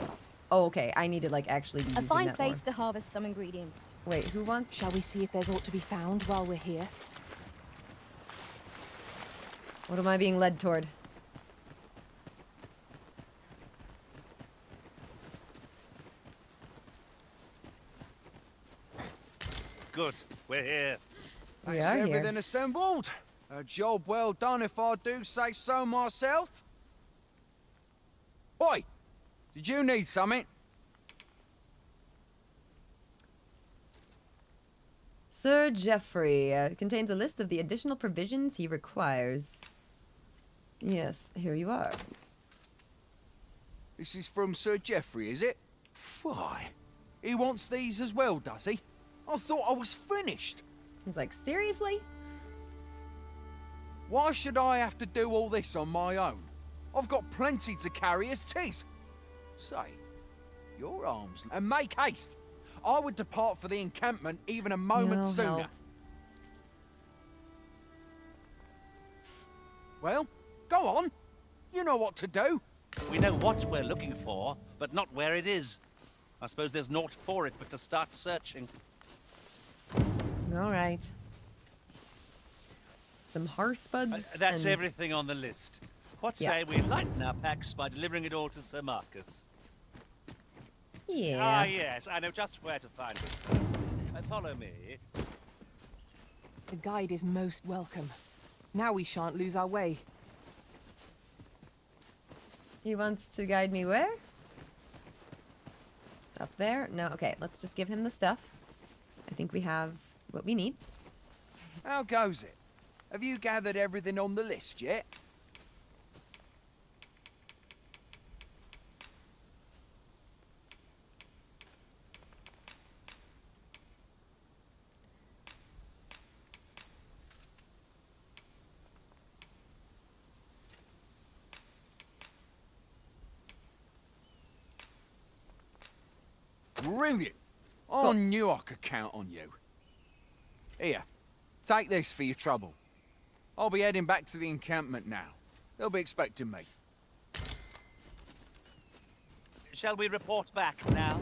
Oh, okay. I need to, like, actually be using that more. A fine place to harvest some ingredients. Wait, who wants? Shall we see if there's aught to be found while we're here? What am I being led toward? Good. We're here. We are here. Everything assembled. A job well done, if I do say so myself. Oi! Did you need something? Sir Geoffrey contains a list of the additional provisions he requires. Yes, here you are. This is from Sir Geoffrey, is it? Fie. He wants these as well, does he? I thought I was finished. He's like, seriously? Why should I have to do all this on my own? I've got plenty to carry as 'tis. Say, your arms, and make haste. I would depart for the encampment even a moment sooner. Help. Well, go on. You know what to do. We know what we're looking for, but not where it is. I suppose there's naught for it but to start searching. All right. Some horse buds. That's everything on the list. What say we lighten our packs by delivering it all to Sir Marcus? Yeah. Ah, yes, I know just where to find this person. Follow me. The guide is most welcome. Now we shan't lose our way. He wants to guide me where? Up there? No, okay, let's just give him the stuff. I think we have what we need. How goes it? Have you gathered everything on the list yet? Brilliant! I knew I could count on you. Here, take this for your trouble. I'll be heading back to the encampment now. They'll be expecting me. Shall we report back now?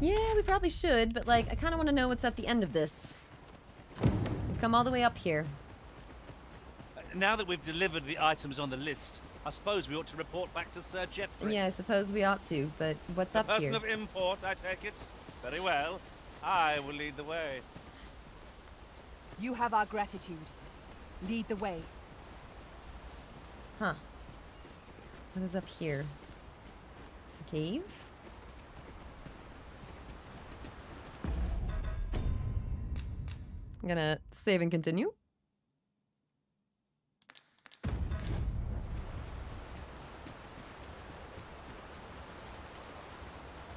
Yeah, we probably should, but like, I kind of want to know what's at the end of this. We've come all the way up here. Now that we've delivered the items on the list, I suppose we ought to report back to Sir Geoffrey. Yeah, I suppose we ought to, but what's up here? A person of import, I take it. Very well. I will lead the way. You have our gratitude. Lead the way. Huh. What is up here? A cave? I'm gonna save and continue. I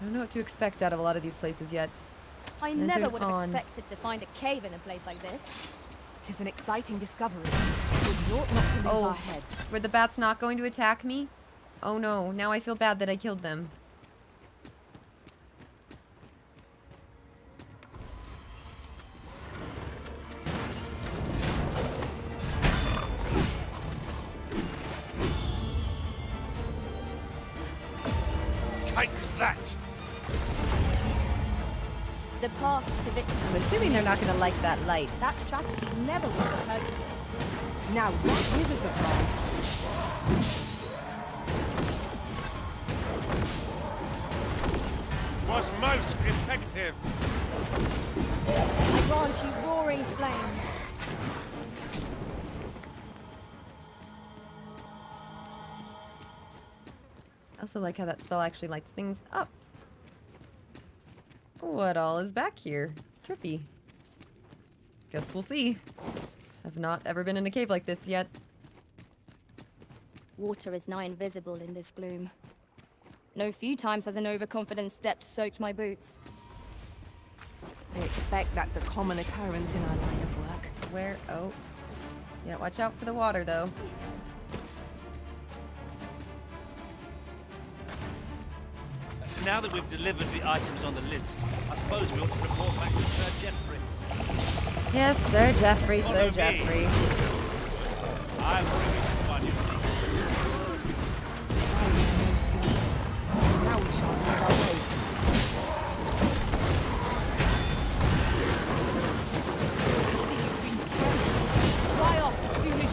don't know what to expect out of a lot of these places yet. I never would have expected to find a cave in a place like this. It is an exciting discovery. We ought not to lose our heads. Were the bats not going to attack me? Oh no, now I feel bad that I killed them. Not gonna like that light. That strategy never would have hurt me. Now that is a surprise. Was most effective. I grant you roaring flame. I also like how that spell actually lights things up. What all is back here? Trippy. Guess we'll see. I've not ever been in a cave like this yet. Water is nigh invisible in this gloom. No few times has an overconfident step soaked my boots. I expect that's a common occurrence in our line of work. Where? Oh. Yeah, watch out for the water, though. Now that we've delivered the items on the list, I suppose we ought to report back to Sir Geoffrey. Yes, Sir Geoffrey, Sir Geoffrey. I'm bringing you to now we shall lose our way. I see you've been trapped. Fly off as soon as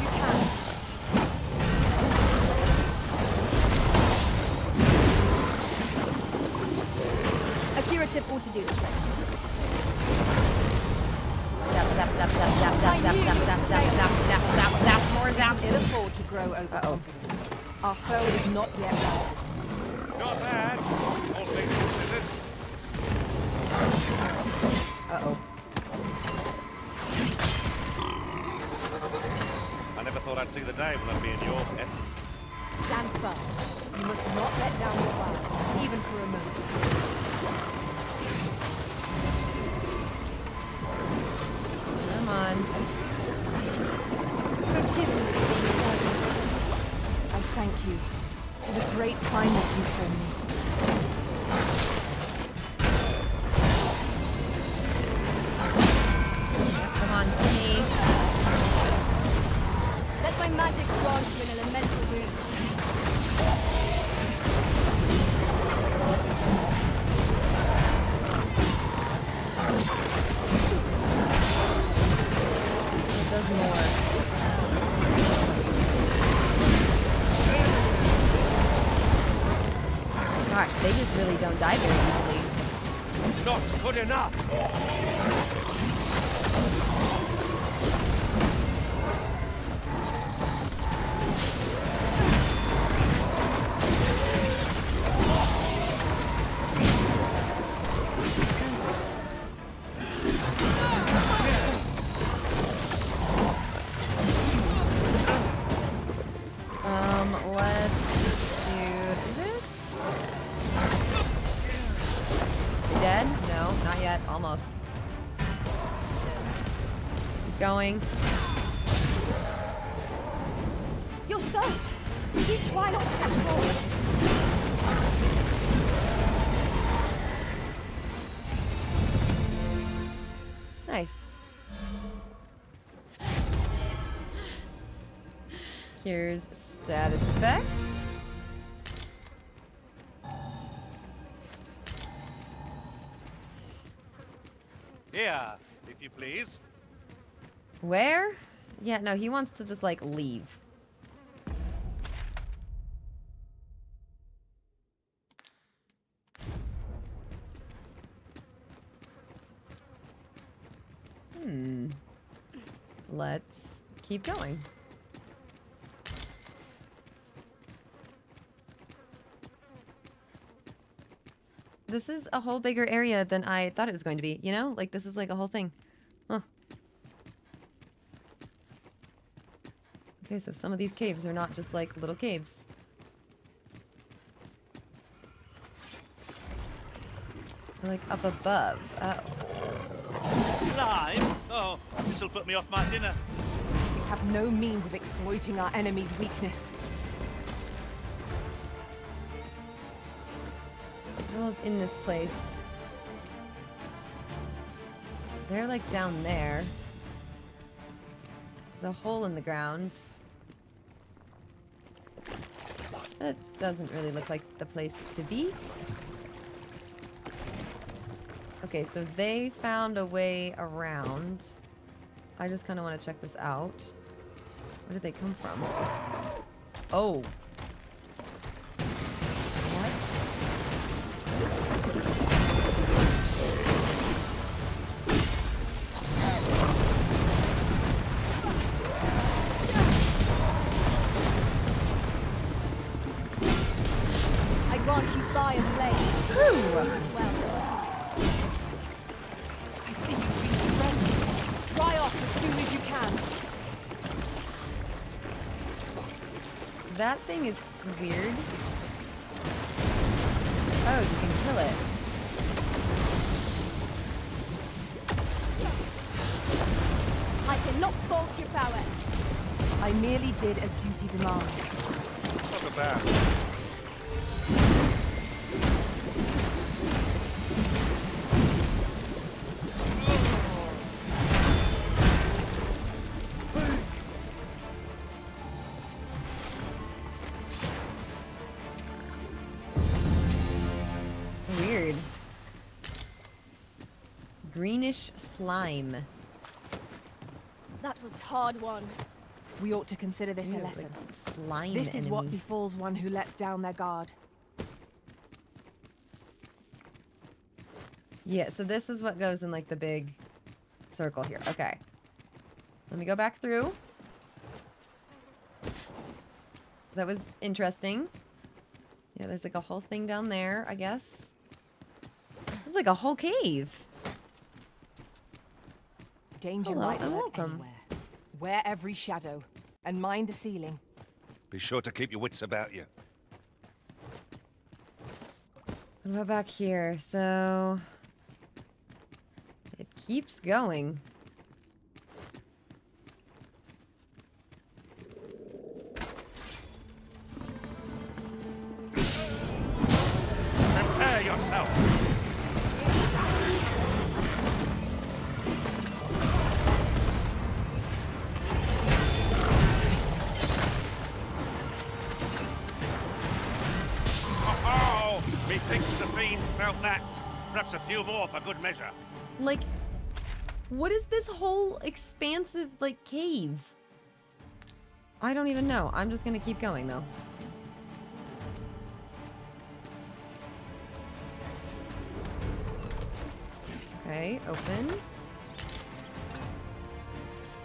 you can. A curative ought to do the trick. Uh-oh. Our foe is not yet bad. Not bad. All things considered. Uh-oh. I never thought I'd see the day when I'd be in your pit. Stand firm. You must not let down your guard, even for a moment. Come on. Thank you. It is a great kindness you've shown me. Come on, me. Let my magic grant you an elemental move. It does more. Gosh, they just really don't die very easily. Not good enough! going. You're soaked. Please try not to catch cold. Nice. Here's status effects. Here, if you please. Where? Yeah, no, he wants to just, like, leave. Let's keep going. This is a whole bigger area than I thought it was going to be, you know? Like, this is like a whole thing. Huh. Okay, so some of these caves are not just like little caves. They're like up above. Slimes? Oh, this'll put me off my dinner. We have no means of exploiting our enemy's weakness. What was in this place? They're like down there. There's a hole in the ground. That doesn't really look like the place to be. Okay, so they found a way around. I just kind of want to check this out. Where did they come from? Oh. What? I grant you fire and blade. Woo! That thing is weird. Oh, you can kill it. I cannot fault your prowess. I merely did as duty demands. Not bad. Greenish slime. That was hard one. We ought to consider this a lesson. Like slime this enemy. Is what befalls one who lets down their guard. Yeah, so this is what goes in like the big circle here. Okay. Let me go back through. That was interesting. Yeah, there's like a whole thing down there, I guess. It's like a whole cave. Danger might lurk anywhere. Wear every shadow, and mind the ceiling. Be sure to keep your wits about you. What about back here? So... it keeps going. Prepare yourself! About that. Perhaps a few more for good measure. Like, what is this whole expansive, like, cave? I don't even know. I'm just gonna keep going, though. Okay, open.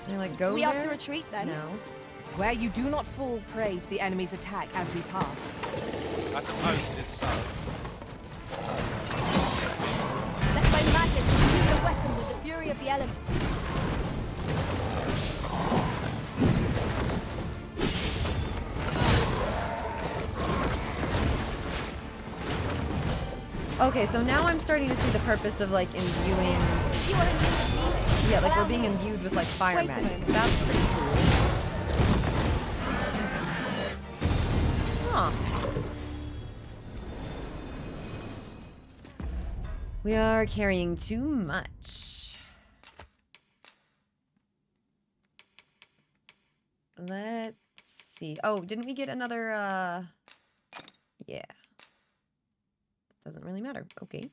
Can I, like, go there? We ought to retreat, then. No. Where you do not fall prey to the enemy's attack as we pass. I suppose it is so. Let my magic shoot your weapon with the fury of the element. Okay, so now I'm starting to see the purpose of like imbuing. You are Yeah, like we're being imbued with like fire magic. That's pretty cool. Huh. We are carrying too much. Let's see. Oh, didn't we get another, yeah. Doesn't really matter. Okay.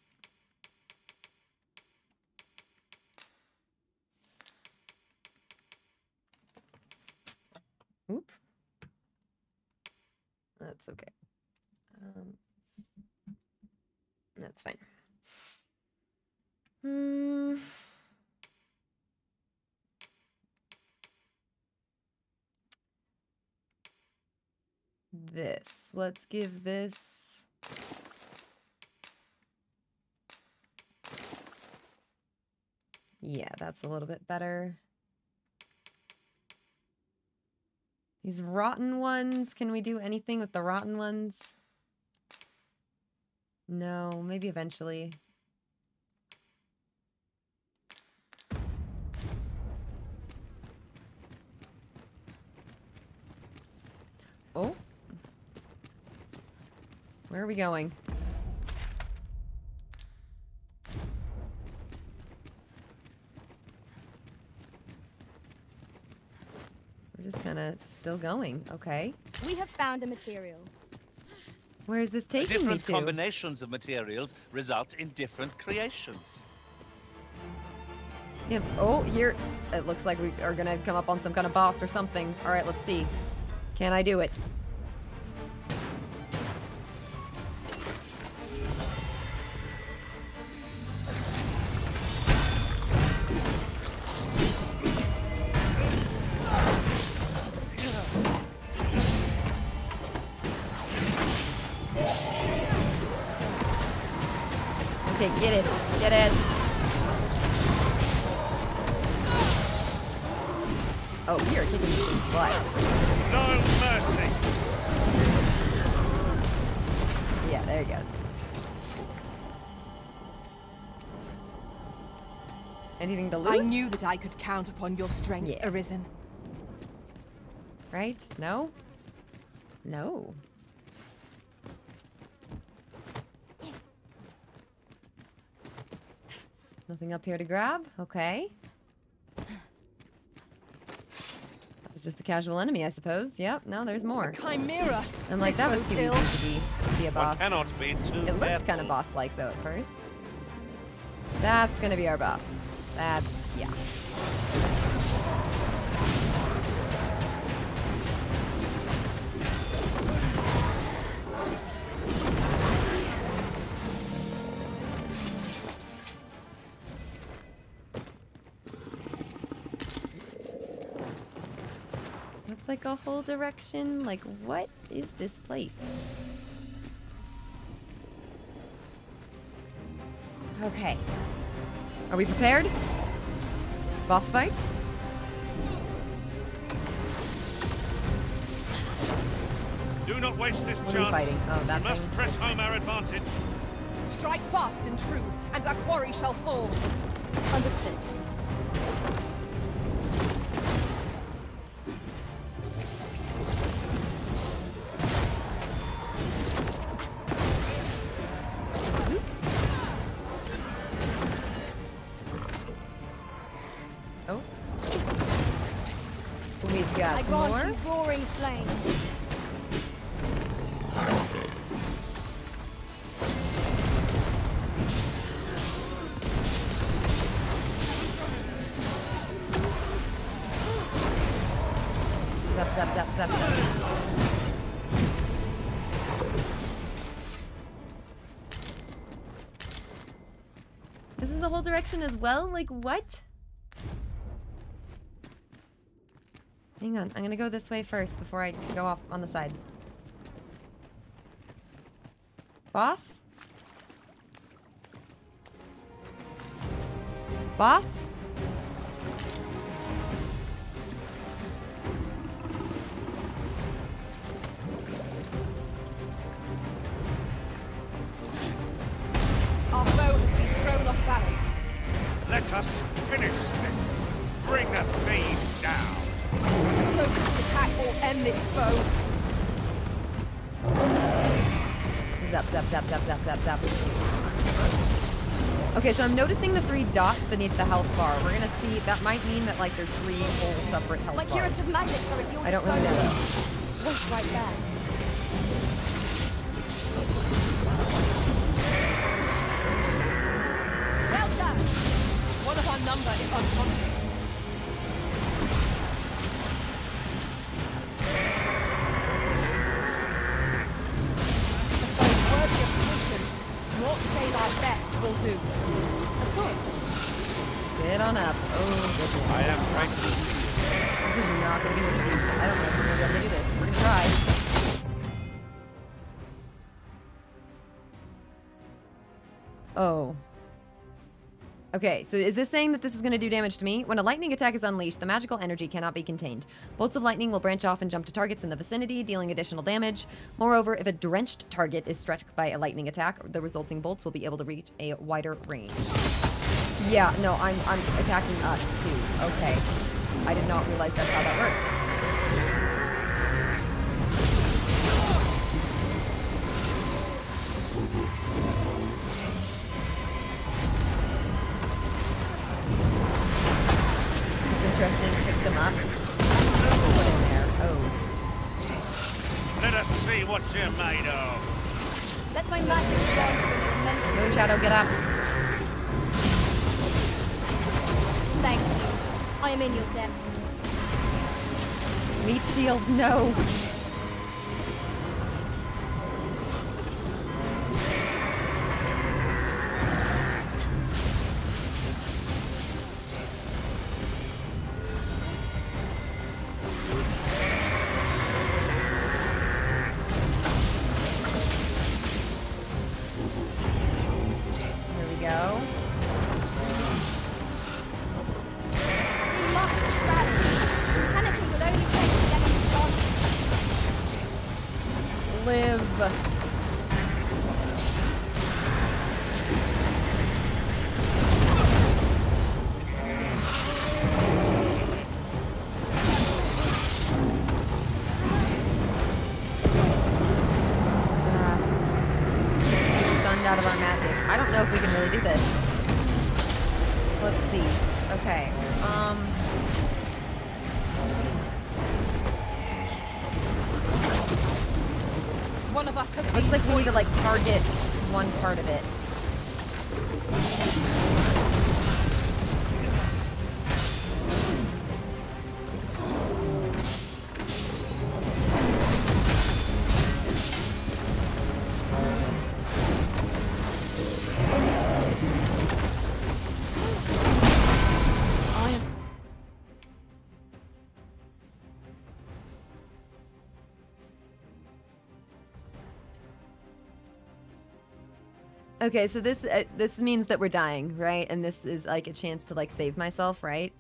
Oop. That's okay. That's fine. Hmm. This. Let's give this. Yeah, that's a little bit better. These rotten ones, can we do anything with the rotten ones? No, maybe eventually. Oh. Where are we going? We're just kind of still going, okay. We have found a material. Where is this taking me to? Different combinations of materials result in different creations. Yeah. Oh, here. It looks like we are going to come up on some kind of boss or something. All right, let's see. Can I do it? Okay, get it. Get it. Oh, we are kicking his butt. No mercy. Yeah, there he goes. Anything to lose? I knew that I could count upon your strength, yeah. Arisen. Right? No? No. Nothing up here to grab? Okay. That was just a casual enemy, I suppose. Yep, no, there's more. A chimera! I'm like, that was too easy to be a boss. One cannot be too it looked kind of boss-like, though, at first. That's gonna be our boss. That's... yeah. Like a whole direction? Like, what is this place? Okay. Are we prepared? Boss fight? Do not waste this chance. What are we fighting? Oh, that must press home our advantage. Strike fast and true, and our quarry shall fall. Understood. This is the whole direction as well? Like, what? Hang on, I'm gonna go this way first before I go off on the side. Boss? Boss? Our foe has been thrown off balance. Let us finish this. Bring the thieves down. Focus attack or end this foe. Zap, zap, zap, zap, zap, zap, zap. Okay, so I'm noticing the three dots beneath the health bar. We're gonna see, that might mean that like there's three whole separate health bars. My curative magnets are at your disposal. I don't really know. Wait right there. Well done! One of our number is unconscious. Oh. Okay, so is this saying that this is going to do damage to me? When a lightning attack is unleashed, the magical energy cannot be contained. Bolts of lightning will branch off and jump to targets in the vicinity, dealing additional damage. Moreover, if a drenched target is struck by a lightning attack, the resulting bolts will be able to reach a wider range. Yeah, no, I'm attacking us, too. Okay. I did not realize that's how that worked. What you made of? Let my magic change when you're meant to. Moon Shadow, get up. Thank you. I am in your debt. Meat shield, no. Okay, so this this means that we're dying, right? And this is like a chance to like save myself, right?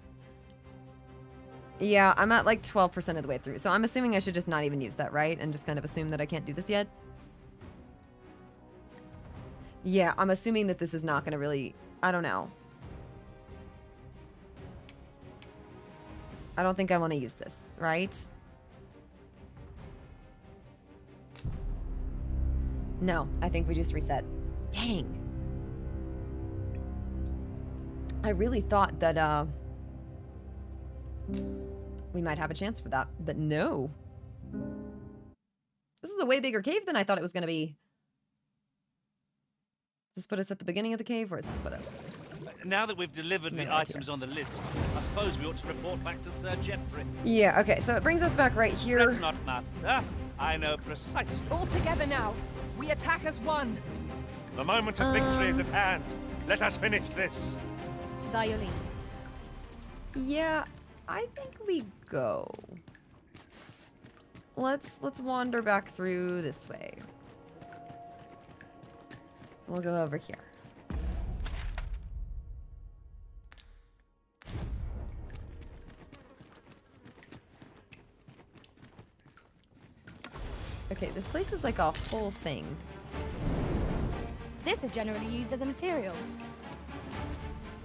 Yeah, I'm at like 12% of the way through. So I'm assuming I should just not even use that, right? And just kind of assume that I can't do this yet. Yeah, I'm assuming that this is not going to really... I don't know. I don't think I want to use this, right? No, I think we just reset. Dang. I really thought that we might have a chance for that, but no. This is a way bigger cave than I thought it was going to be. Does this put us at the beginning of the cave, or does this put us? Now that we've delivered the items on the list, I suppose we ought to report back to Sir Geoffrey. Yeah, okay, so it brings us back right here. That's not master. I know precisely. All together now. We attack as one. The moment of victory is at hand. Let us finish this. Violin. Yeah, I think we go. Let's wander back through this way. We'll go over here. Okay, this place is like a whole thing. This is generally used as a material.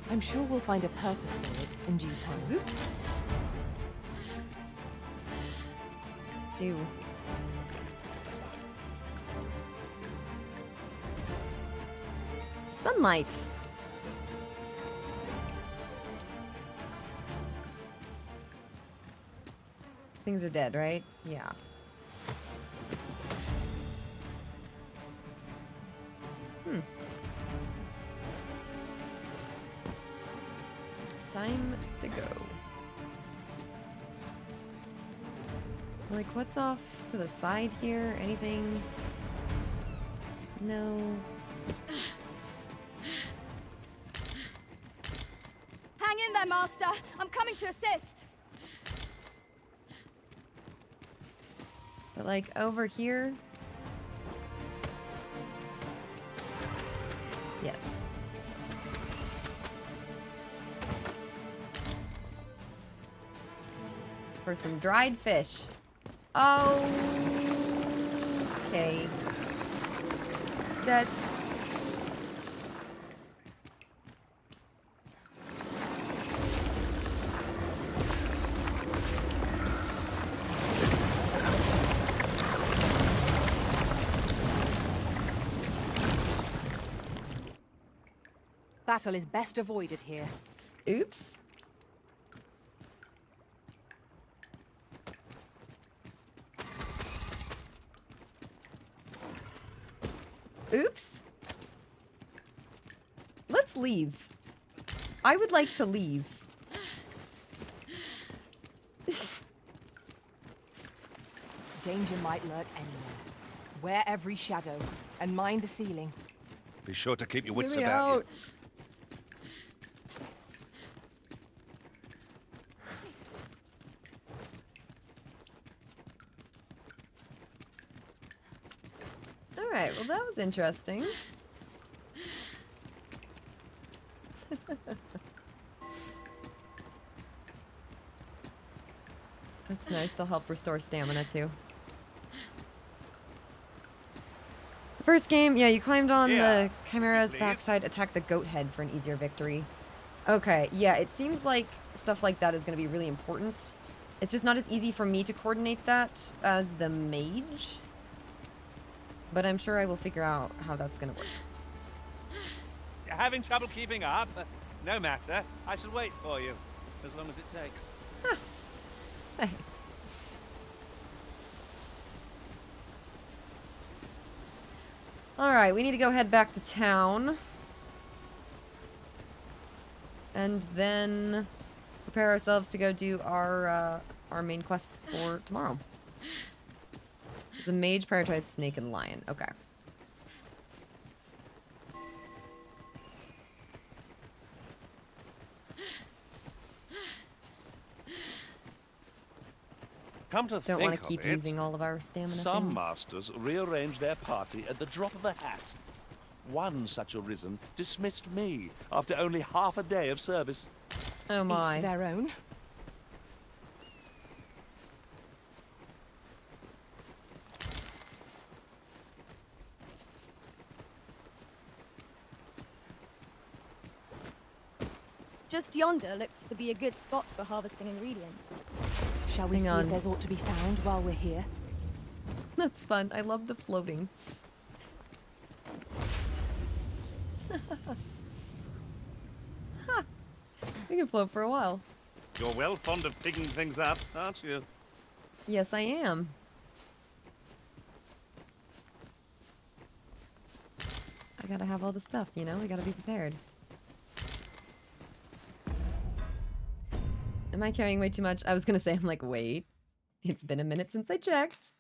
I'm sure we'll find a purpose for it in due time. Zoop. Ew. Sunlight. Things are dead, right? Yeah. Hmm. Time to go. Like, what's off to the side here? Anything? No. Hang in there, Master. I'm coming to assist. But like over here? Yes. For some dried fish. Oh. Okay. That's. Battle is best avoided here. Oops. Oops. Let's leave. I would like to leave. Danger might lurk anywhere. Wear every shadow and mind the ceiling. Be sure to keep your wits about you. Alright, well that was interesting. That's nice, they'll help restore stamina too. The first game, yeah, you climbed on the Chimera's backside, attacked the goat head for an easier victory. Okay, yeah, it seems like stuff like that is going to be really important. It's just not as easy for me to coordinate that as the mage. But I'm sure I will figure out how that's going to work. You're having trouble keeping up? No matter. I shall wait for you. As long as it takes. Huh. Thanks. Alright, we need to go head back to town. And then prepare ourselves to go do our main quest for tomorrow. The mage prioritized snake and lion. Okay. Come to think of it, using all of our stamina. Some masters rearrange their party at the drop of a hat. One such Arisen dismissed me after only half a day of service. Oh my! Each to their own. Just yonder looks to be a good spot for harvesting ingredients. Shall we see if there's aught to be found while we're here? That's fun. I love the floating. Huh. We can float for a while. You're well fond of picking things up, aren't you? Yes, I am. I gotta have all the stuff, you know? We gotta be prepared. Am I carrying way too much? I was gonna say, I'm like, wait. It's been a minute since I checked.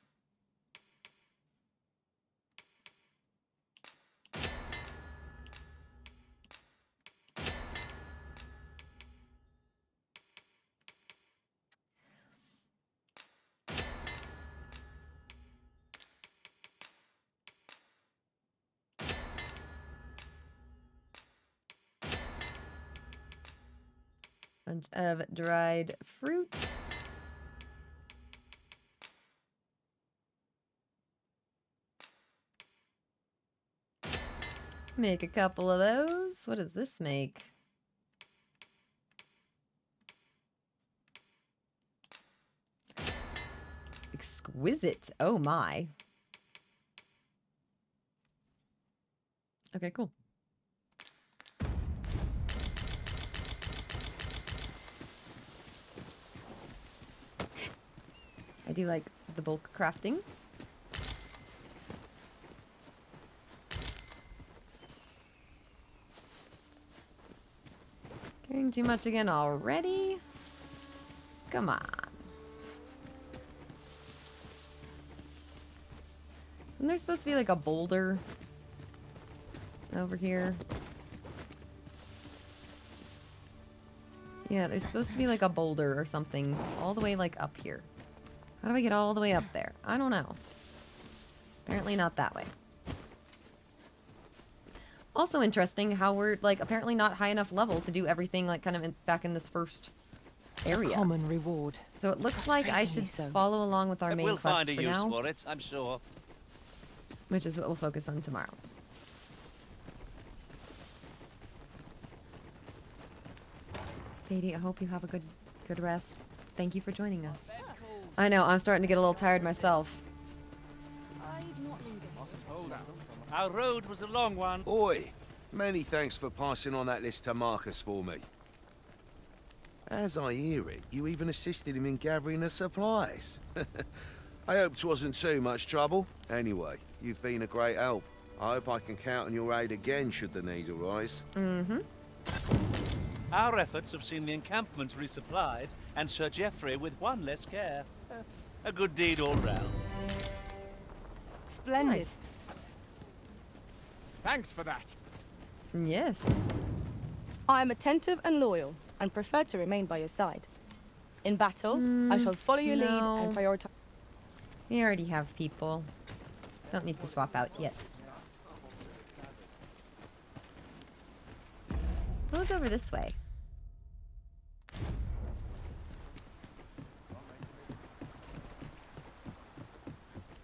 Of dried fruit. Make a couple of those. What does this make? Exquisite. Oh my. Okay, cool. I do like the bulk crafting. Carrying too much again already? Come on. Isn't there supposed to be like a boulder over here? Yeah, there's supposed to be like a boulder or something all the way like up here. How do I get all the way up there? I don't know. Apparently not that way. Also interesting how we're like apparently not high enough level to do everything like kind of in, back in this first area. Common reward. So it looks like I should follow along with our main quest for now. We'll find a use for it, I'm sure. Which is what we'll focus on tomorrow. Sadie, I hope you have a good rest. Thank you for joining us. I know, I'm starting to get a little tired myself. Our road was a long one. Oi, many thanks for passing on that list to Marcus for me. As I hear it, you even assisted him in gathering the supplies. I hope 'twasn't too much trouble. Anyway, you've been a great help. I hope I can count on your aid again should the need arise. Mm-hmm. Our efforts have seen the encampment resupplied and Sir Geoffrey with one less care. A good deed all round. Splendid. Nice. Thanks for that. Yes. I am attentive and loyal and prefer to remain by your side. In battle, I shall follow your lead and prioritize. We already have people. Don't need to swap out yet. Who's over this way? I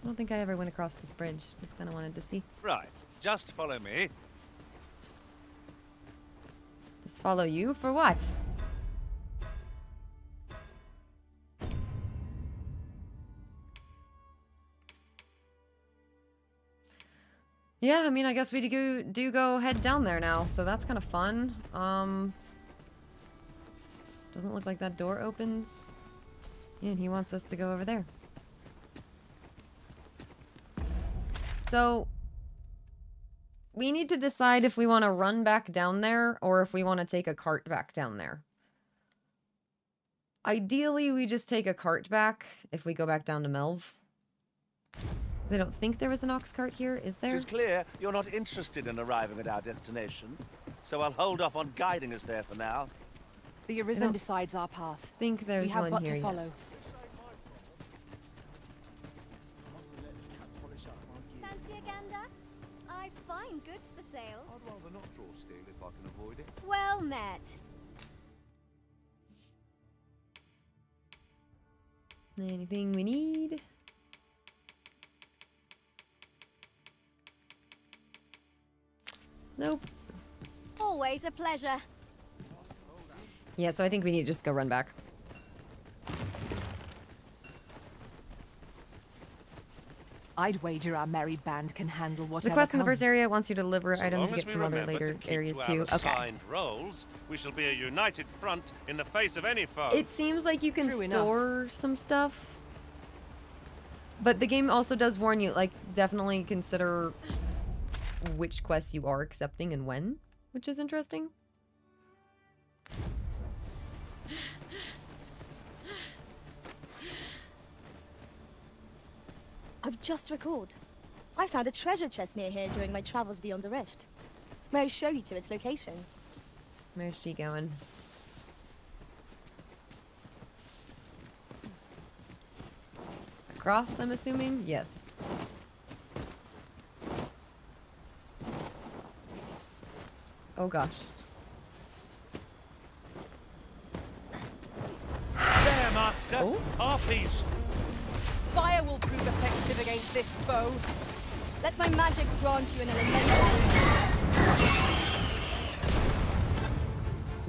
don't think I ever went across this bridge. Just kind of wanted to see. Right. Just follow me. Just follow you for what? Yeah, I mean, I guess we do go head down there now, so that's kind of fun. Doesn't look like that door opens. Yeah, and he wants us to go over there. So, we need to decide if we want to run back down there or if we want to take a cart back down there. Ideally, we just take a cart back if we go back down to Melve. I don't think there was an ox cart here, is there? It is clear you're not interested in arriving at our destination, so I'll hold off on guiding us there for now. The Arisen decides our path. Think there's one here. We have but to follow. Fancy a gander? I find goods for sale. I'd rather not draw steel if I can avoid it. Well met. Anything we need? Nope. Always a pleasure. Yeah, so I think we need to just go run back. I'd wager our married band can handle whatever. The quest in the first area wants you to deliver items you get from other later areas too. Okay. Roles, we shall be a united front in the face of any foe. It seems like you can store some stuff, but the game also does warn you, like, definitely consider which quests you are accepting and when, which is interesting. I've just recalled. I found a treasure chest near here during my travels beyond the rift. May I show you to its location? Where's she going? Across, I'm assuming? Yes. Oh gosh. There, master. Oh? Harpies. Fire will prove effective against this foe. Let my magics grant you an elemental.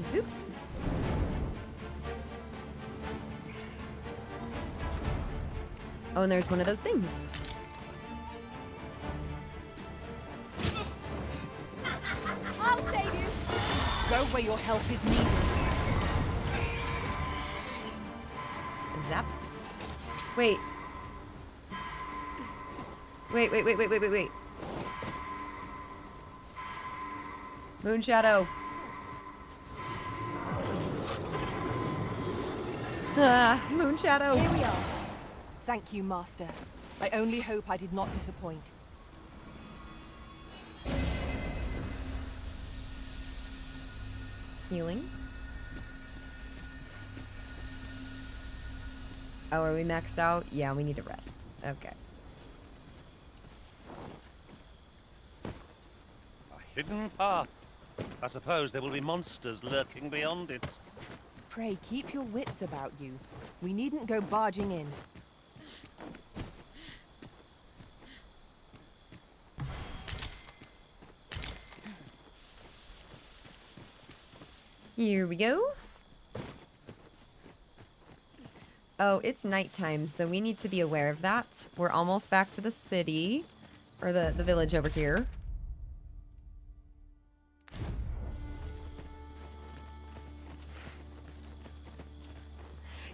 Zoop. Oh, and there's one of those things. I'll save you. Go where your help is needed. Zap. Wait. Wait. Moon Shadow. Ah, Moon Shadow. Here we are. Thank you, Master. I only hope I did not disappoint. Healing. Oh, are we maxed out? Yeah, we need to rest. Okay. Hidden path. I suppose there will be monsters lurking beyond it. Pray, keep your wits about you. We needn't go barging in. Here we go. Oh, it's nighttime, so we need to be aware of that. We're almost back to the city, or the village over here.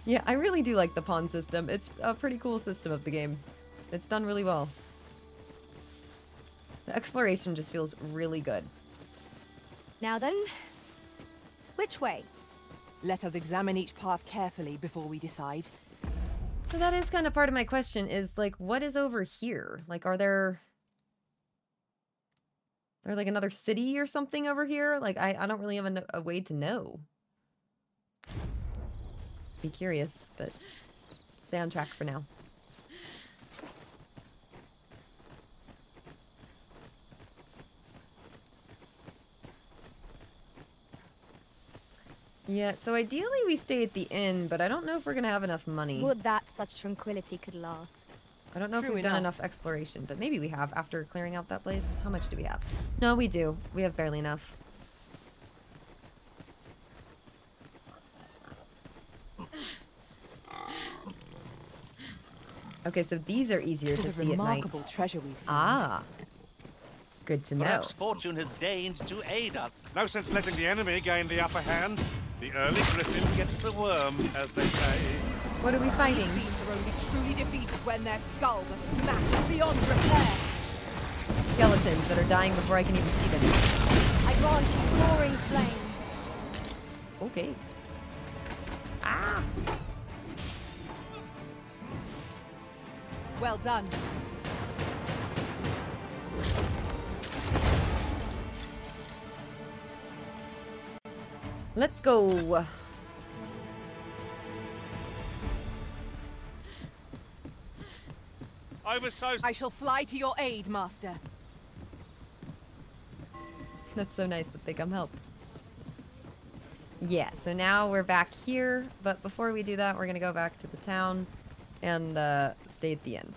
Yeah, I really do like the pawn system. It's a pretty cool system of the game. It's done really well. The exploration just feels really good. Now then, which way? Let us examine each path carefully before we decide. So that is kind of part of my question is, like, what is over here? Like, are there... There's like another city or something over here? Like, I don't really have a way to know. Be curious, but stay on track for now. Yeah, so ideally we stay at the inn, but I don't know if we're gonna have enough money. Would that such tranquility could last? I don't know if we've done enough exploration, but maybe we have after clearing out that place. How much do we have? No, we do. We have barely enough. Okay, so these are easier to see at night. Remarkable treasure we found. Ah, good to know. Perhaps fortune has deigned to aid us. No sense letting the enemy gain the upper hand. The early griffin gets the worm, as they say. What are we fighting? These fiends are only truly defeated when their skulls are smashed beyond repair. Skeletons that are dying before I can even see them. I grant you roaring flames. Okay. Ah. Well done. Let's go. I shall fly to your aid, Master. That's so nice that they come help. Yeah, so now we're back here, but before we do that, we're gonna go back to the town and stay at the inn.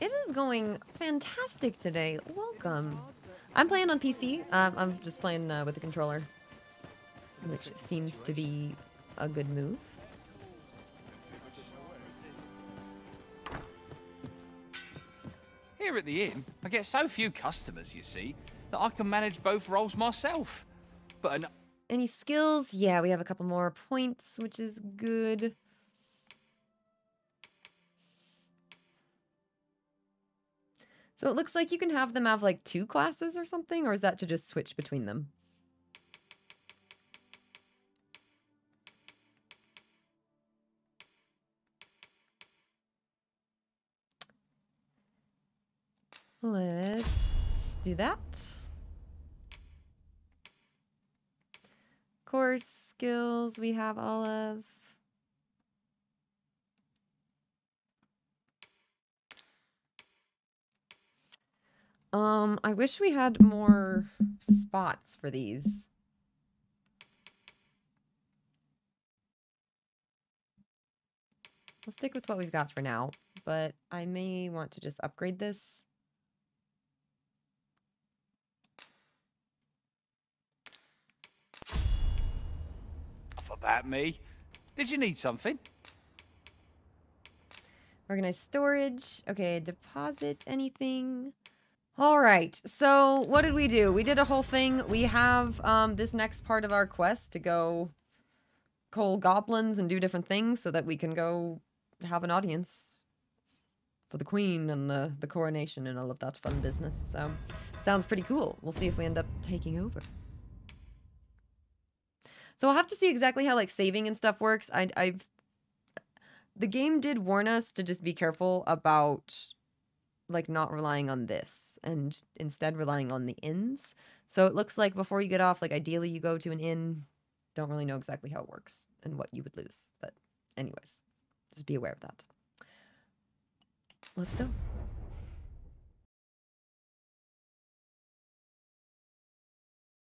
It is going fantastic today. Welcome. I'm playing on PC. I'm just playing with the controller, which seems to be a good move. Here at the inn, I get so few customers, you see, that I can manage both roles myself. But any skills? Yeah, we have a couple more points, which is good. So it looks like you can have them have like 2 classes or something, or is that to just switch between them? Let's do that. Core skills we have all of. I wish we had more spots for these. We'll stick with what we've got for now, but I may want to just upgrade this. enough about me. Did you need something? Organized storage. Okay, deposit anything. All right, so what did we do? We did a whole thing. We have this next part of our quest to go call goblins and do different things so that we can go have an audience for the queen and the coronation and all of that fun business. So sounds pretty cool. We'll see if we end up taking over. So I'll have to see exactly how like saving and stuff works. The game did warn us to just be careful about like not relying on this and instead relying on the inns. So it looks like before you get off, like ideally you go to an inn. Don't really know exactly how it works and what you would lose. But anyways, just be aware of that. Let's go.